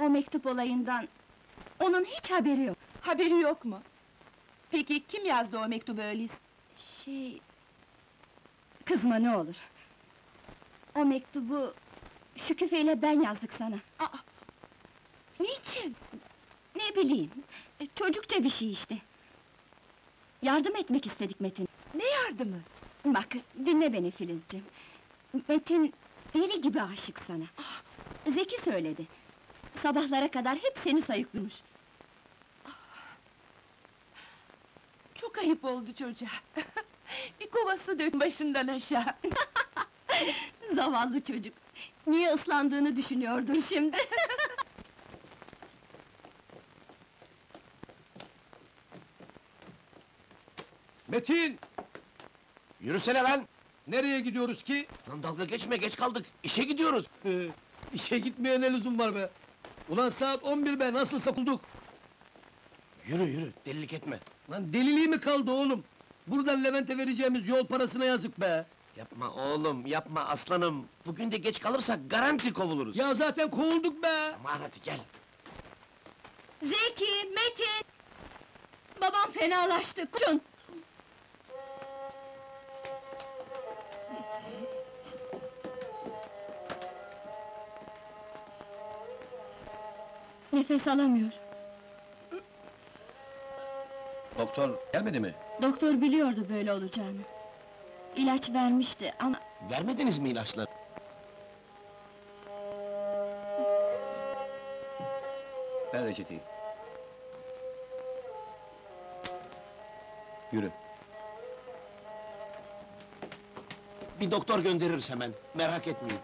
O mektup olayından... Onun hiç haberi yok. Haberi yok mu? Peki kim yazdı o mektubu öyleyse? Şey... Kızma ne olur. O mektubu... Şu küfeyle ben yazdık sana. Aa! Niçin? Ne bileyim, çocukça bir şey işte. Yardım etmek istedik Metin. Ne yardımı? Bak, dinle beni Filizciğim. Metin, deli gibi aşık sana. Aa. Zeki söyledi. Sabahlara kadar hep seni sayıklamış. Aa. Çok ayıp oldu çocuğa. Bir kova su dök başından aşağı. Zavallı çocuk. Niye ıslandığını düşünüyordur şimdi. Metin! Yürüsene lan! Nereye gidiyoruz ki? Lan dalga geçme, geç kaldık! İşe gidiyoruz! Ee, işe gitmeye ne lüzum var be! Ulan saat on bir be, nasıl sapıldık! Yürü yürü, delilik etme! Lan deliliği mi kaldı oğlum? Buradan Levent'e vereceğimiz yol parasına yazık be! Yapma oğlum, yapma aslanım! Bugün de geç kalırsak garanti kovuluruz! Ya zaten kovulduk be! Aman hadi gel! Zeki, Metin! Babam fenalaştı, koşun! Nefes alamıyor. Doktor gelmedi mi? Doktor biliyordu böyle olacağını. İlaç vermişti ama... Vermediniz mi ilaçları? Ver reçeteyi. Yürü. Bir doktor göndeririz hemen, merak etmeyin.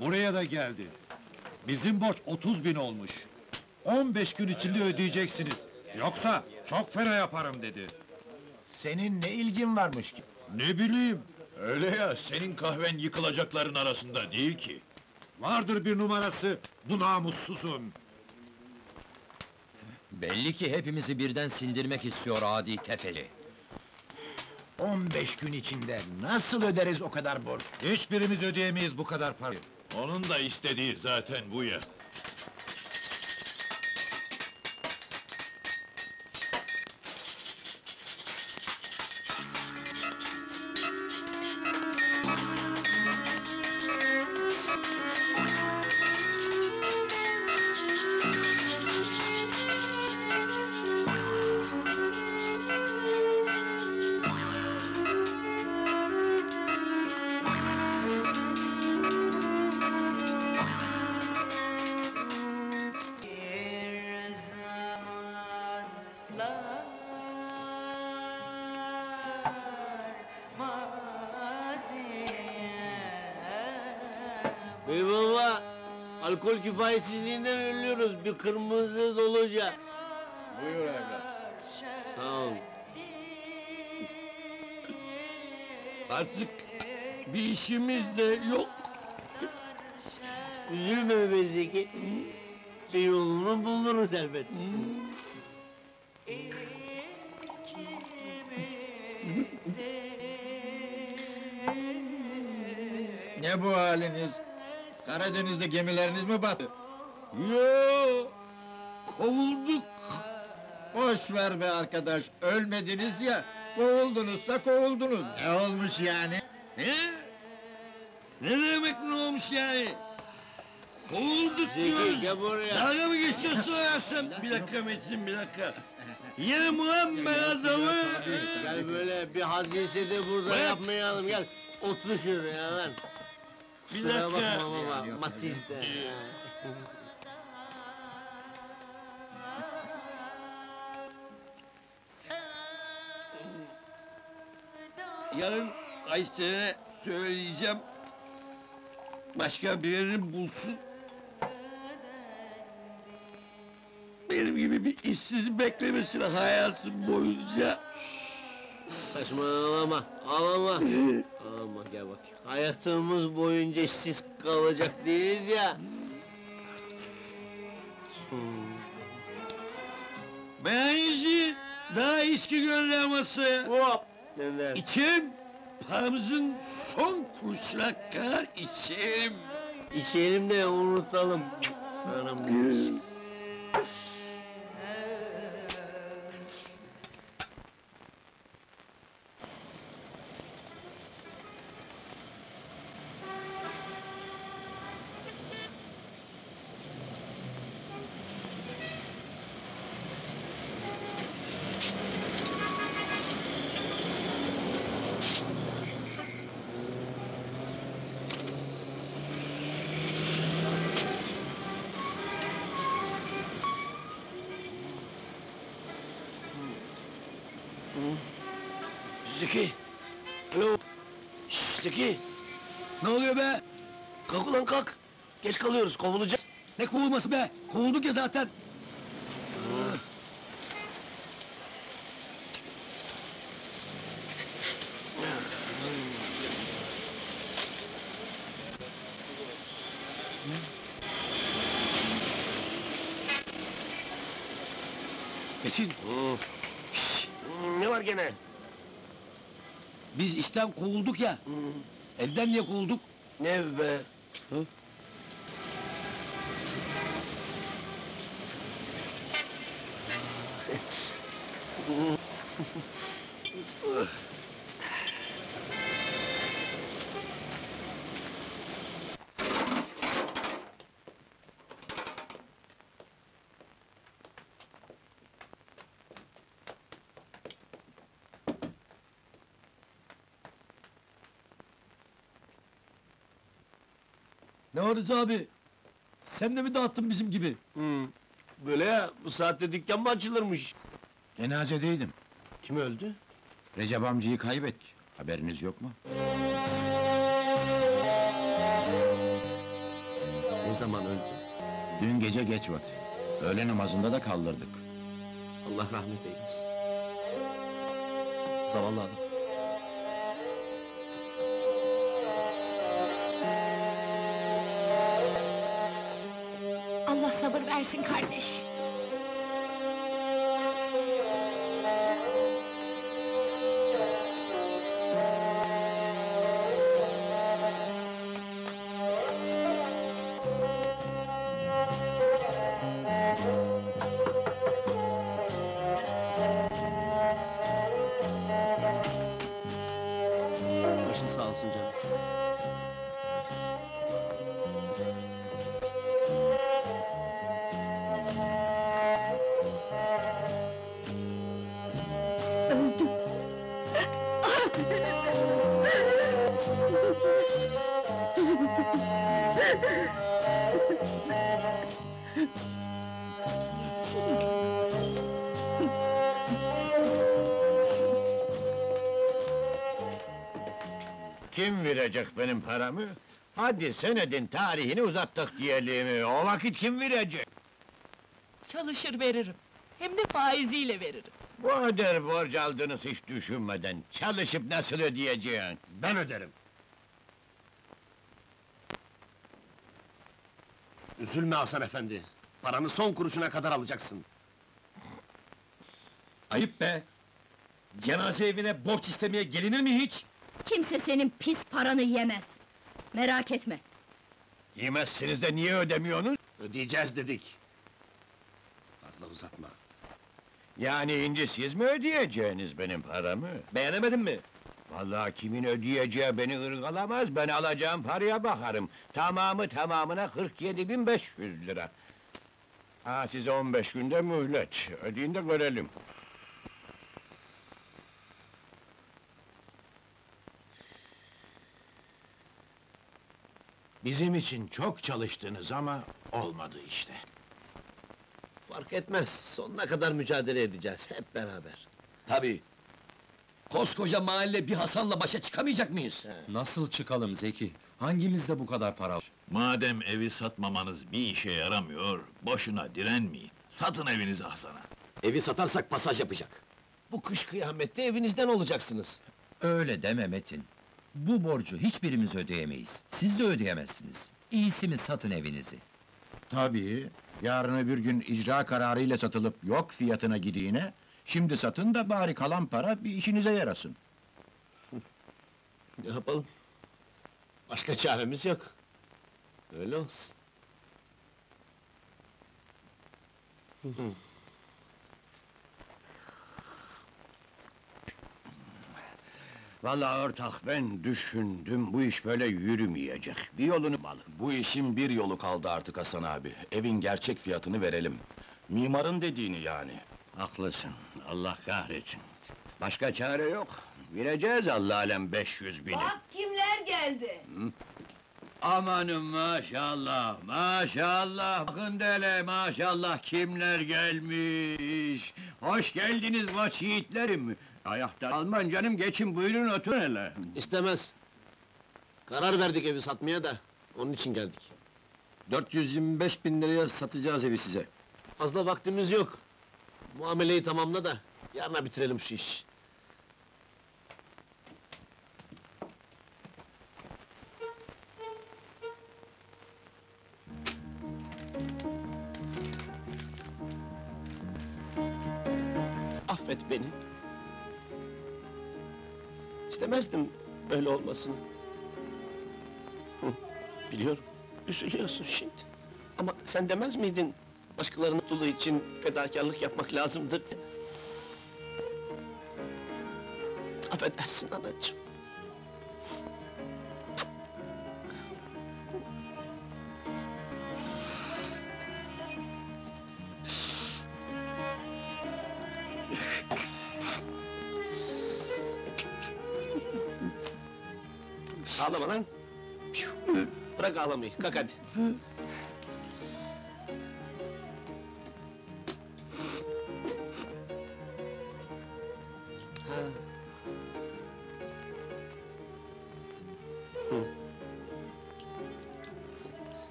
Buraya da geldi. Bizim borç otuz bin olmuş. On beş gün içinde ödeyeceksiniz. Yoksa çok fena yaparım dedi. Senin ne ilgin varmış ki? Ne bileyim. Öyle ya, senin kahven yıkılacakların arasında değil ki. Vardır bir numarası, bu namussuzun. Belli ki hepimizi birden sindirmek istiyor adi tefeli. On beş gün içinde nasıl öderiz o kadar borç? Hiçbirimiz ödeyemeyiz bu kadar parayı. Onun da istediği zaten bu ya. Bey baba, alkol kifayetsizliğinden ölüyoruz, bir kırmızı doluca. Buyur evlat. Sağ ol. Artık bir işimiz de yok. Üzülme be Zeki, bir yolunu buluruz elbet. Ne bu haliniz? Karadeniz'de gemileriniz mi battı? Yoo! Kovulduk! Boş ver be arkadaş, ölmediniz ya! Kovuldunuzsa kovuldunuz! Ne olmuş yani? He? Ne demek ne olmuş yani? Kovulduk diyoruz! Dalga mı geçiyorsun hayatım? Bir dakika Metin, bir dakika! Yerim ulan ben adamı! Gel böyle bir hadise de burada yapmayalım, gel! Otur şuraya lan! Bir dakika! Bakma baba, ya, Matiz'de ya! Yarın Ayşe'ye söyleyeceğim... Başka birini bulsun... Benim gibi bir işsiz beklemesin hayatım boyunca! Saçmalama, ağlama! Ağlama, gel bak! Hayatımız boyunca işsiz kalacak değiliz ya! Ben izi daha içki görüle masaya! Hop! İçim, paramızın son kuruşuna kadar içelim! İçelim de unutalım! Anam diyorsun! Zeki! Alo! Şşş Zeki! Ne oluyor be? Kalk ulan kalk! Geç kalıyoruz, kovulacağız! Ne kovulması be? Kovulduk ya zaten! Aa. Metin! Şşş! Ne var gene? Biz işten kovulduk ya, hmm. Evden niye kovulduk? Ne be? Ha? Ne var Rıza abi? Sen de mi dağıttın bizim gibi? Hmm. Böyle ya, bu saatte dükkan mı açılırmış? Cenazedeydim. Kim öldü? Recep amcayı kaybettik. Haberiniz yok mu? Ne zaman öldü? Dün gece geç vakit. Öğle namazında da kaldırdık. Allah rahmet eylesin. Zavallı adam. Allah sabır versin kardeş! Başın sağ olsun canım! Kim verecek benim paramı? Hadi senedin tarihini uzattık diyelim, o vakit kim verecek? Çalışır veririm, hem de faiziyle veririm. Bu kadar borç aldınız hiç düşünmeden, çalışıp nasıl ödeyeceksin? Ben öderim! Üzülme Hasan efendi, paranı son kuruşuna kadar alacaksın. Ayıp be! Cenaze evine borç istemeye gelinir mi hiç? Kimse senin pis paranı yemez! Merak etme! Yemezsiniz de niye ödemiyorsunuz? Ödeyeceğiz dedik! Fazla uzatma! Yani ince siz mi ödeyeceğiniz benim paramı? Beğenemedin mi? Vallahi kimin ödeyeceği beni ırgalamaz, ben alacağım paraya bakarım. Tamamı tamamına kırk yedi bin beş yüz lira. Aa, size on beş günde mühlet, ödeyin de görelim. Bizim için çok çalıştınız ama olmadı işte. Fark etmez, sonuna kadar mücadele edeceğiz, hep beraber. Tabii! Koskoca mahalle bir Hasan'la başa çıkamayacak mıyız? He. Nasıl çıkalım Zeki? Hangimizde bu kadar para var? Madem evi satmamanız bir işe yaramıyor, boşuna direnmeyin. Satın evinizi Hasan'a! Evi satarsak pasaj yapacak. Bu kış kıyamette evinizden olacaksınız. Öyle deme Metin. Bu borcu hiçbirimiz ödeyemeyiz. Siz de ödeyemezsiniz. İyisi mi satın evinizi? Tabii. Yarın öbür gün icra kararı ile satılıp yok fiyatına gidiğine, şimdi satın da bari kalan para bir işinize yarasın. Ne yapalım? Başka çaremiz yok. Öyle olsun. Vallahi ortak, ben düşündüm, bu iş böyle yürümeyecek. Bir yolunu bulmalı. Bu işin bir yolu kaldı artık Hasan abi. Evin gerçek fiyatını verelim. Mimarın dediğini yani. Haklısın, Allah kahretsin. Başka çare yok. Vereceğiz Allah alem beş yüz bini. Bak kimler geldi! Hı? Amanın maşallah, maşallah! Bakın dele, maşallah kimler gelmiş! Hoş geldiniz koç yiğitlerim! Ayakta alman canım, geçin buyurun oturun hele! İstemez! Karar verdik evi satmaya da, onun için geldik. dört yüz yirmi beş bin liraya satacağız evi size. Fazla vaktimiz yok. Muameleyi tamamla da, yarına bitirelim şu işi. Affet beni. İstemezdim böyle olmasını. Hı, biliyorum, üzülüyorsun şimdi. Ama sen demez miydin, başkalarının mutluluğu için fedakarlık yapmak lazımdır diye? Affedersin anacığım. Ağlama lan! Bırak ağlamayı, kalk hadi!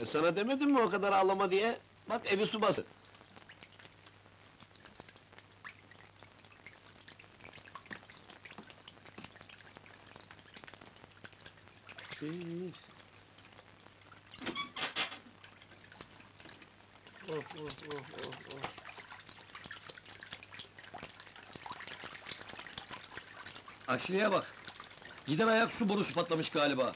Ben sana demedim mi o kadar ağlama diye? Bak, evi su basın! Oh, oh, oh, oh, oh! Aksiliğe bak! Giden ayak su borusu patlamış galiba!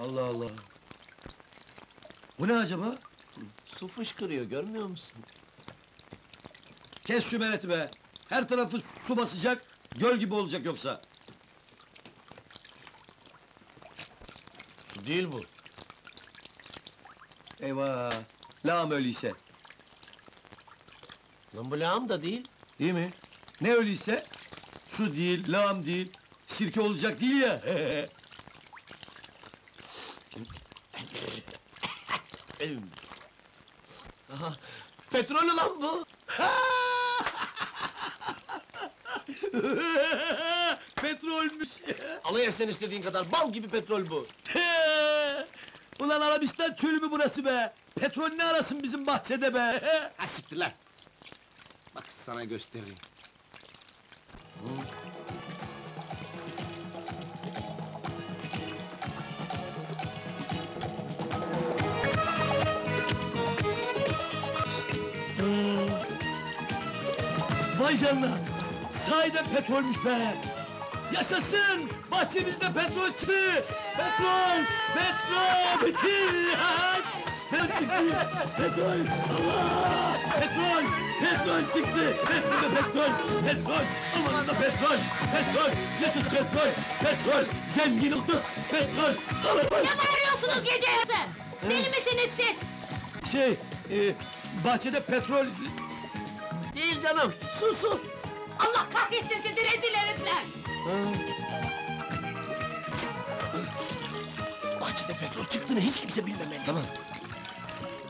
Allah Allah! Bu ne acaba? Su fışkırıyor, görmüyor musun? Kes sümereti be! Her tarafı su basacak, göl gibi olacak yoksa! Su değil bu! Eyvah! Lağım öyleyse! Lan bu lağım da değil! Değil mi? Ne öyleyse? Su değil, lağım değil, sirke olacak değil ya! Aha, petrol lan bu! Petrolmüş! Alay etsen istediğin kadar, bal gibi petrol bu! Ulan Arabistan çölü mü burası be? Petrol ne arasın bizim bahçede be? Ha siktir lan! Bak sana göstereyim! Hı. Vay canına! Sahiden petrolmüş be! Yaşasın! Bahçemizde petrol çıktı! Petrol! Petrol! Bitir! Petrol! Allah! Petrol! Petrol çıktı! Petrol! Petrol! Petrol! Aman da petrol! Petrol! Yaşasın petrol! Petrol! Zengin olduk! Petrol! Aman! Ne bağırıyorsunuz gece yarısı? Deli misiniz siz? Şey, e, bahçede petrol... değil canım, susun! Allah kahretsin sizi rezil herifler! Bahçede petrol çıktığını hiç kimse bilmemeli. Tamam.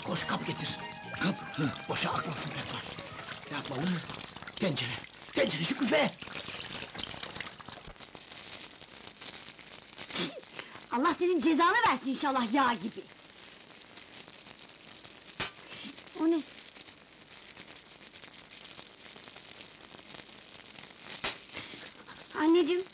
Koş, kap getir. Kap? Hı. Boşa akmasın petrol. Ne yapmalı? Tencere, tencere şu küfe! Allah senin cezanı versin inşallah, yağ gibi! O ne? Anneciğim!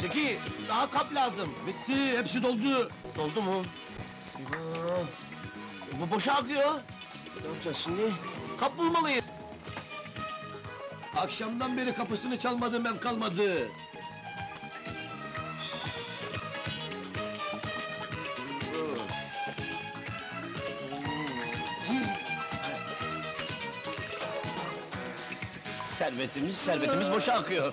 Zeki, daha kap lazım. Bitti, hepsi doldu. Doldu mu? Eyvah! Bu boşa akıyor. Ne yapacağız şimdi? Kap bulmalıyız. Akşamdan beri kapısını çalmadığım ev kalmadı. Servetimiz, servetimiz boşa akıyor.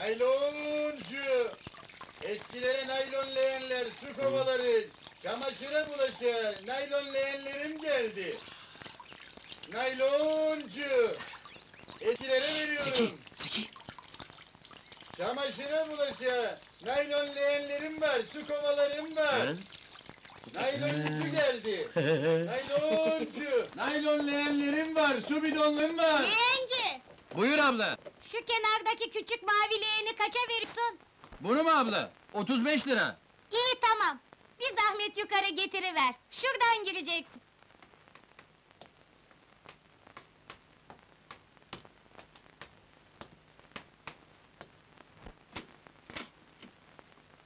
Nayloncu. Eskilere naylon leğenler, su kovaları, çamaşıra bulaşı, naylon leğenlerim geldi. Nayloncu. Eskilere veriyorum. Zeki, Zeki. Çamaşıra bulaşı, naylon leğenlerim var, su kovalarım var. Evet. Nayloncu geldi. Nayloncu. Naylon leğenlerim var, su bidonlarım var. Leğenci. Buyur abla. Şu kenardaki küçük mavi leğeni kaça verirsin? Bunu mu abla? otuz beş lira. İyi tamam. Bir zahmet yukarı getiriver. Şuradan gireceksin.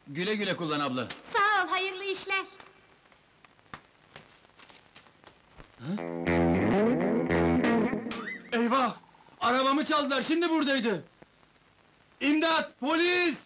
Güle güle kullan abla. Sağ ol, hayırlı işler. Ha? Eyvah! Arabamı çaldılar, şimdi buradaydı! İmdat! Polis!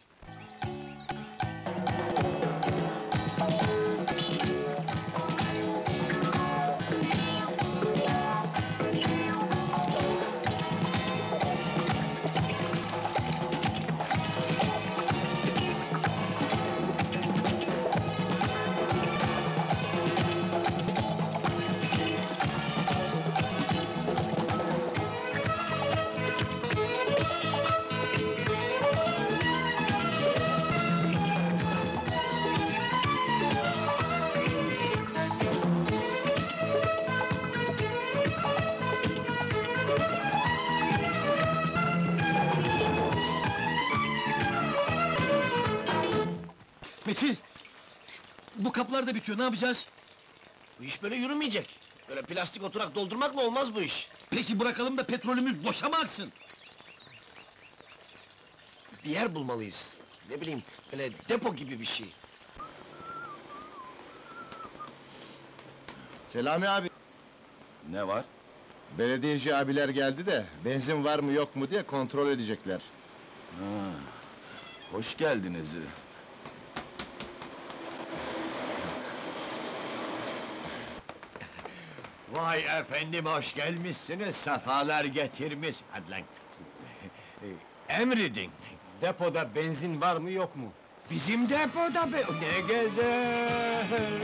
Metin! Bu kaplar da bitiyor, ne yapacağız? Bu iş böyle yürümeyecek. Böyle plastik oturak doldurmak mı, olmaz bu iş? Peki bırakalım da petrolümüz boşa mı aksın? Bir yer bulmalıyız. Ne bileyim, böyle depo gibi bir şey. Selami abi! Ne var? Belediyeci abiler geldi de, benzin var mı yok mu diye kontrol edecekler. Ha, hoş geldiniz. Vay efendim, hoş gelmişsiniz, safalar getirmiş. Hadi lan! Emredin! Depoda benzin var mı yok mu? Bizim depoda be... Ne gezer!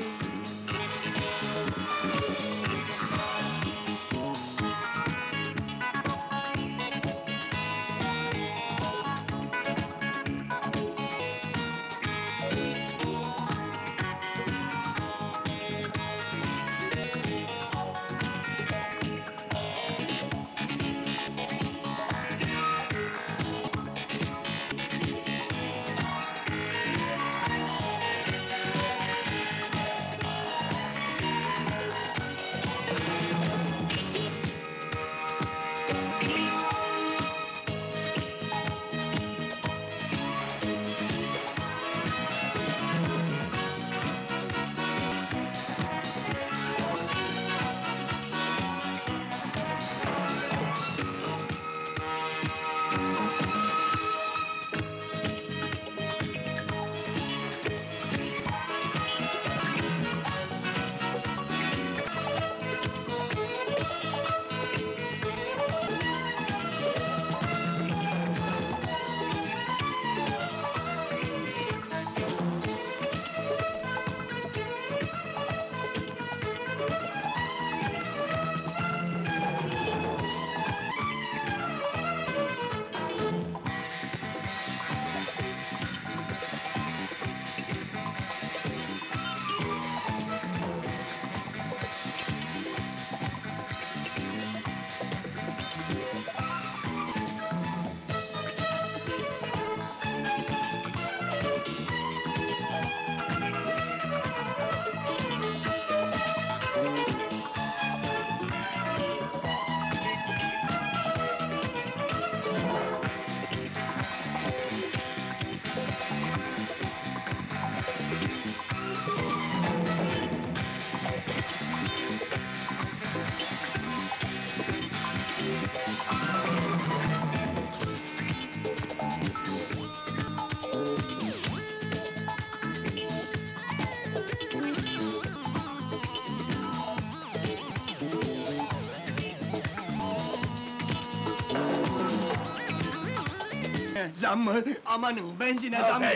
Zam mı? Amanın, benzine zam mı?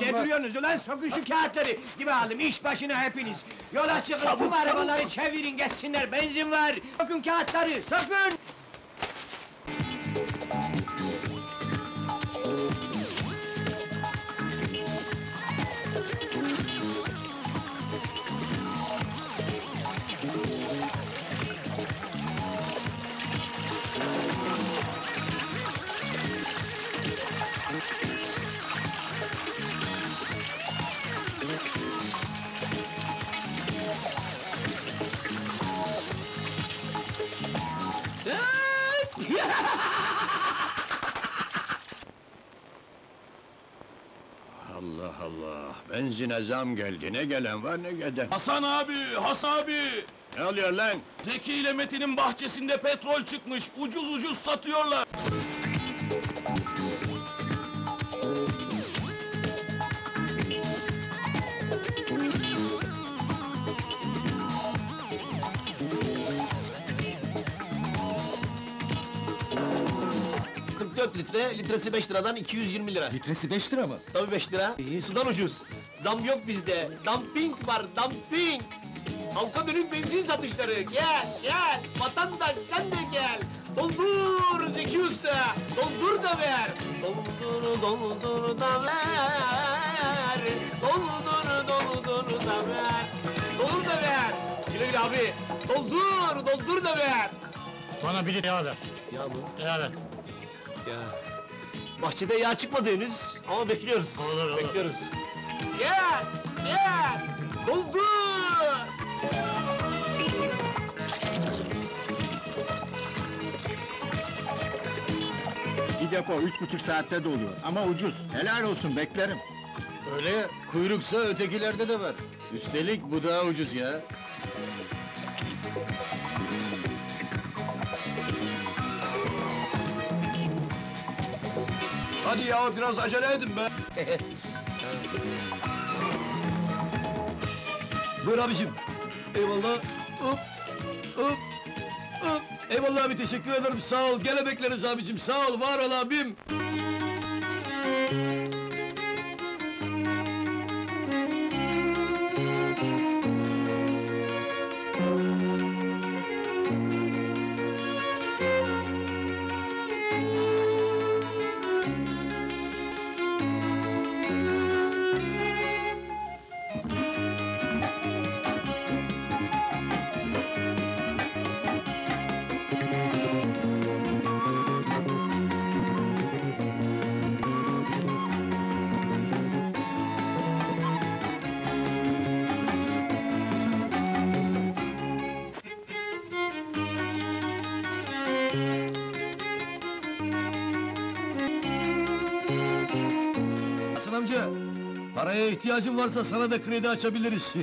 Ne duruyorsunuz ulan? Sokun şu kağıtları! Gibi aldım, iş başına hepiniz! Yola çıkın, çabuk, tüm arabaları çabuk. Çevirin, geçsinler, benzin var! Sokun kağıtları, sokun! Allah Allah! Benzine zam geldi, ne gelen var ne giden! Hasan abi, Hasan abi! Ne oluyor lan? Zeki ile Metin'in bahçesinde petrol çıkmış, ucuz ucuz satıyorlar! kırk dört litre, litresi beş liradan iki yüz yirmi lira. Litresi beş lira mı? Tabii beş lira. Ee, sudan ucuz. Zam yok bizde. Dumping var, dumping! Halka dönük benzin satışları. Gel, gel! Vatandaş sen de gel! Doldur Zeki Usta! Doldur da ver! Doldur, doldur da ver! Doldur, doldur da ver! Doldur da ver! Güle güle abi! Doldur, doldur da ver! Bana bir yağ ver. Yağ mı? Yağ ver. Ya. Bahçede yağ çıkmadı henüz ama bekliyoruz. Olur, olur. Bekliyoruz. Gel! Gel! Doldu! Bir depo üç buçuk saatte doluyor ama ucuz. Helal olsun, beklerim. Öyle kuyruksa ötekilerde de var. Üstelik bu daha ucuz ya. Hadi ya, biraz acele edin be! Buyur abiciğim! Eyvallah! Hop! Hop! Hop! Eyvallah abi, teşekkür ederim, sağ ol! Gele bekleriz abiciğim, sağ ol, var ol abim! Amca, paraya ihtiyacın varsa sana da kredi açabiliriz.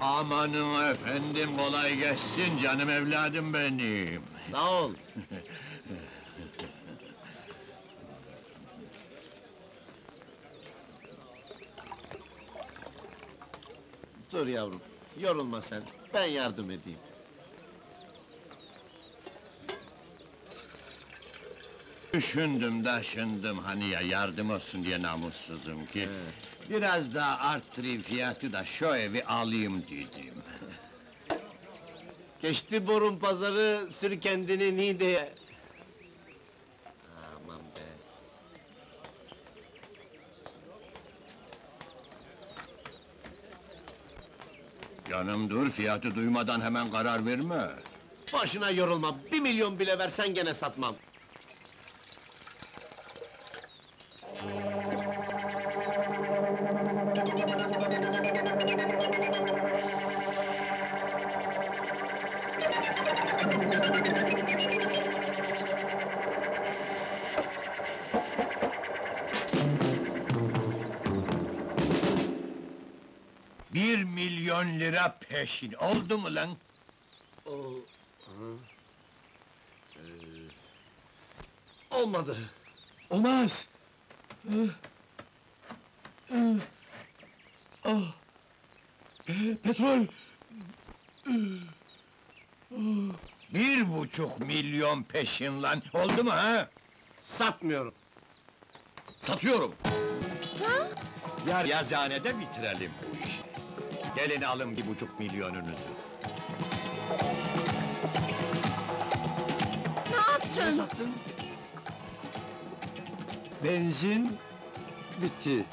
Amanın efendim, kolay gelsin canım evladım benim! Sağ ol! Dur yavrum, yorulma sen, ben yardım edeyim. Düşündüm, daşındım, hani ya yardım olsun diye namussuzum ki... He. ...Biraz daha arttırayım fiyatı da şu evi alayım dedim. Geçti borun pazarı, sür kendini Niğde'ye. Aman be! Canım dur, fiyatı duymadan hemen karar verme. Boşuna yorulma, bir milyon bile versen gene satmam. Bir milyon lira peşin, oldu mu lan? O... Ee, olmadı! Olmaz! Ah, ah, ah. Pe petrol! Ah, ah. Bir buçuk milyon peşin lan, oldu mu ha? Satmıyorum! Satıyorum! Ha? Yar yazhanede bitirelim bu işi! Gelin alın bir buçuk milyonunuzu! Ne yaptın? Ne sattın? Benzin... bitti.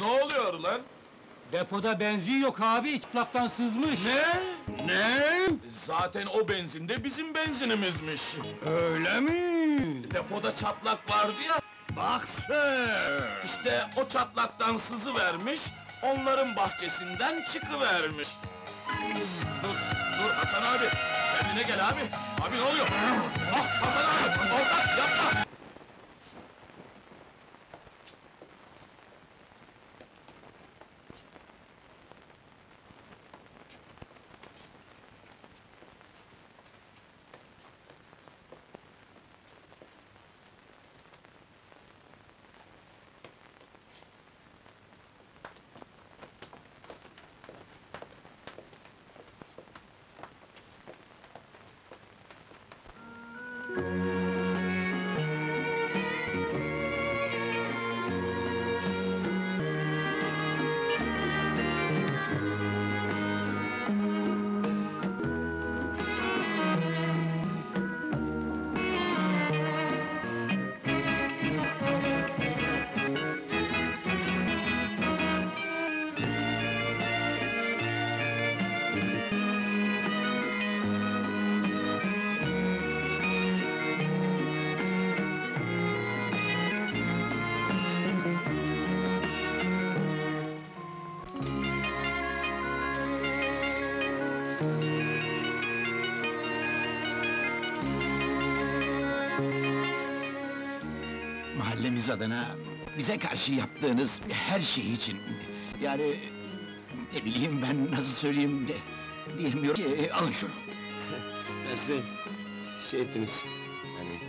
Ne oluyor lan? Depoda benzin yok abi, çıplaktan sızmış! Ne? Ne? Zaten o benzin de bizim benzinimizmiş! Öyle mi? Depoda çatlak vardı ya! Bak sen! İşte o çatlaktan sızıvermiş, onların bahçesinden çıkıvermiş! Dur, dur Hasan abi! Kendine gel abi! Abi ne oluyor? Ah Hasan abi! Ortak yapma! Mahallemiz adına, bize karşı yaptığınız her şey için... Yani... Ne bileyim ben, nasıl söyleyeyim de... Diyemiyorum ki, alın şunu! Nasıl... Şey ettiniz... Hani...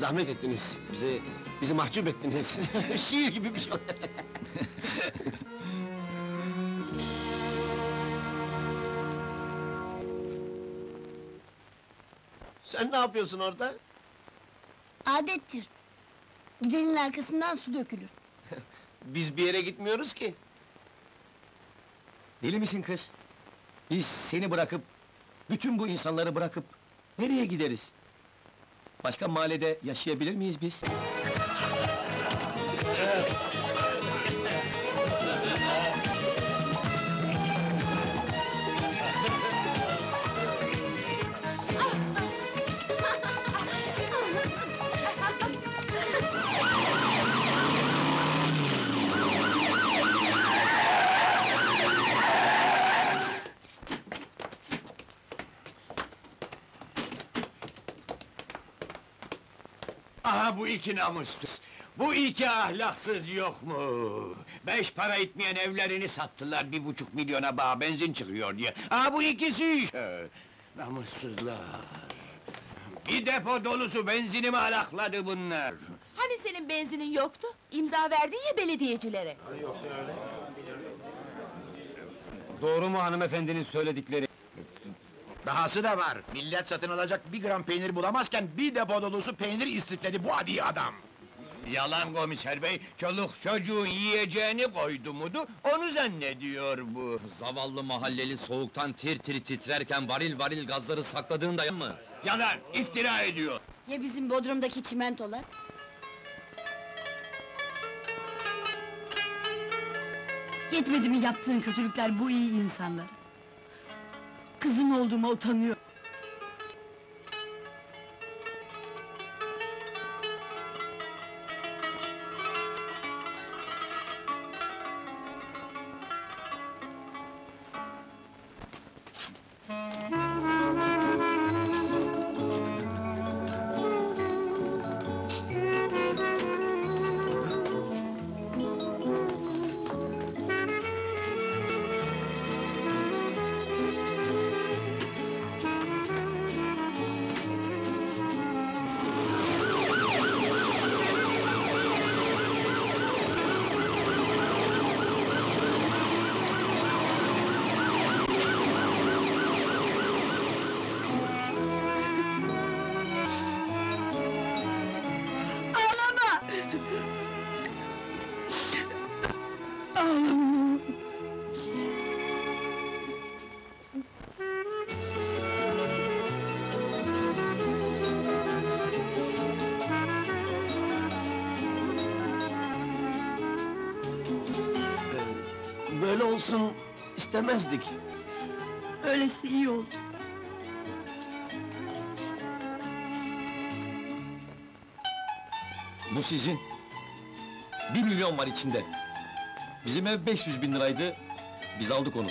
Zahmet ettiniz, bize... Bizi mahcup ettiniz! Şiir gibi bir şey! Sen ne yapıyorsun orada? Adettir. Gidenin arkasından su dökülür. Biz bir yere gitmiyoruz ki. Deli misin kız? Biz seni bırakıp Bütün bu insanları bırakıp nereye gideriz? Başka mahallede yaşayabilir miyiz biz? Aha bu iki namussuz, bu iki ahlaksız yok mu? Beş para etmeyen evlerini sattılar bir buçuk milyona bağ benzin çıkıyor diye. Aha bu ikisi işte! Namussuzlar! Bir depo dolusu benzinimi alakladı bunlar! Hani senin benzinin yoktu? İmza verdin ya belediyecilere! Doğru mu hanımefendinin söyledikleri? Dahası da var, millet satın alacak bir gram peynir bulamazken bir depo dolusu peynir istifledi bu adi adam! Yalan komiser bey, çoluk çocuğun yiyeceğini koydu mudu, onu zannediyor bu! Zavallı mahalleli soğuktan tir tir titrerken varil varil gazları sakladığında yalan mı? Yalan, iftira ediyor! Ya bizim bodrumdaki çimentolar? Yetmedi mi yaptığın kötülükler bu iyi insanlara? Kızın olduğuma utanıyor. Böyle olsun istemezdik. Öylesi iyi oldu. Bu sizin. Bir milyon var içinde. Bizim ev beş yüz bin liraydı. Biz aldık onu.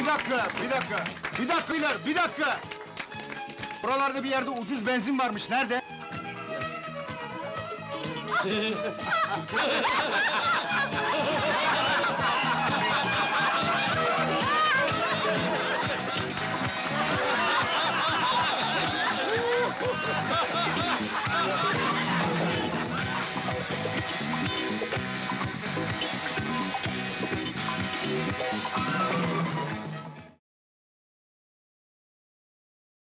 Bir dakika, bir dakika, bir dakika, bir dakika! Buralarda bir yerde ucuz benzin varmış, nerede?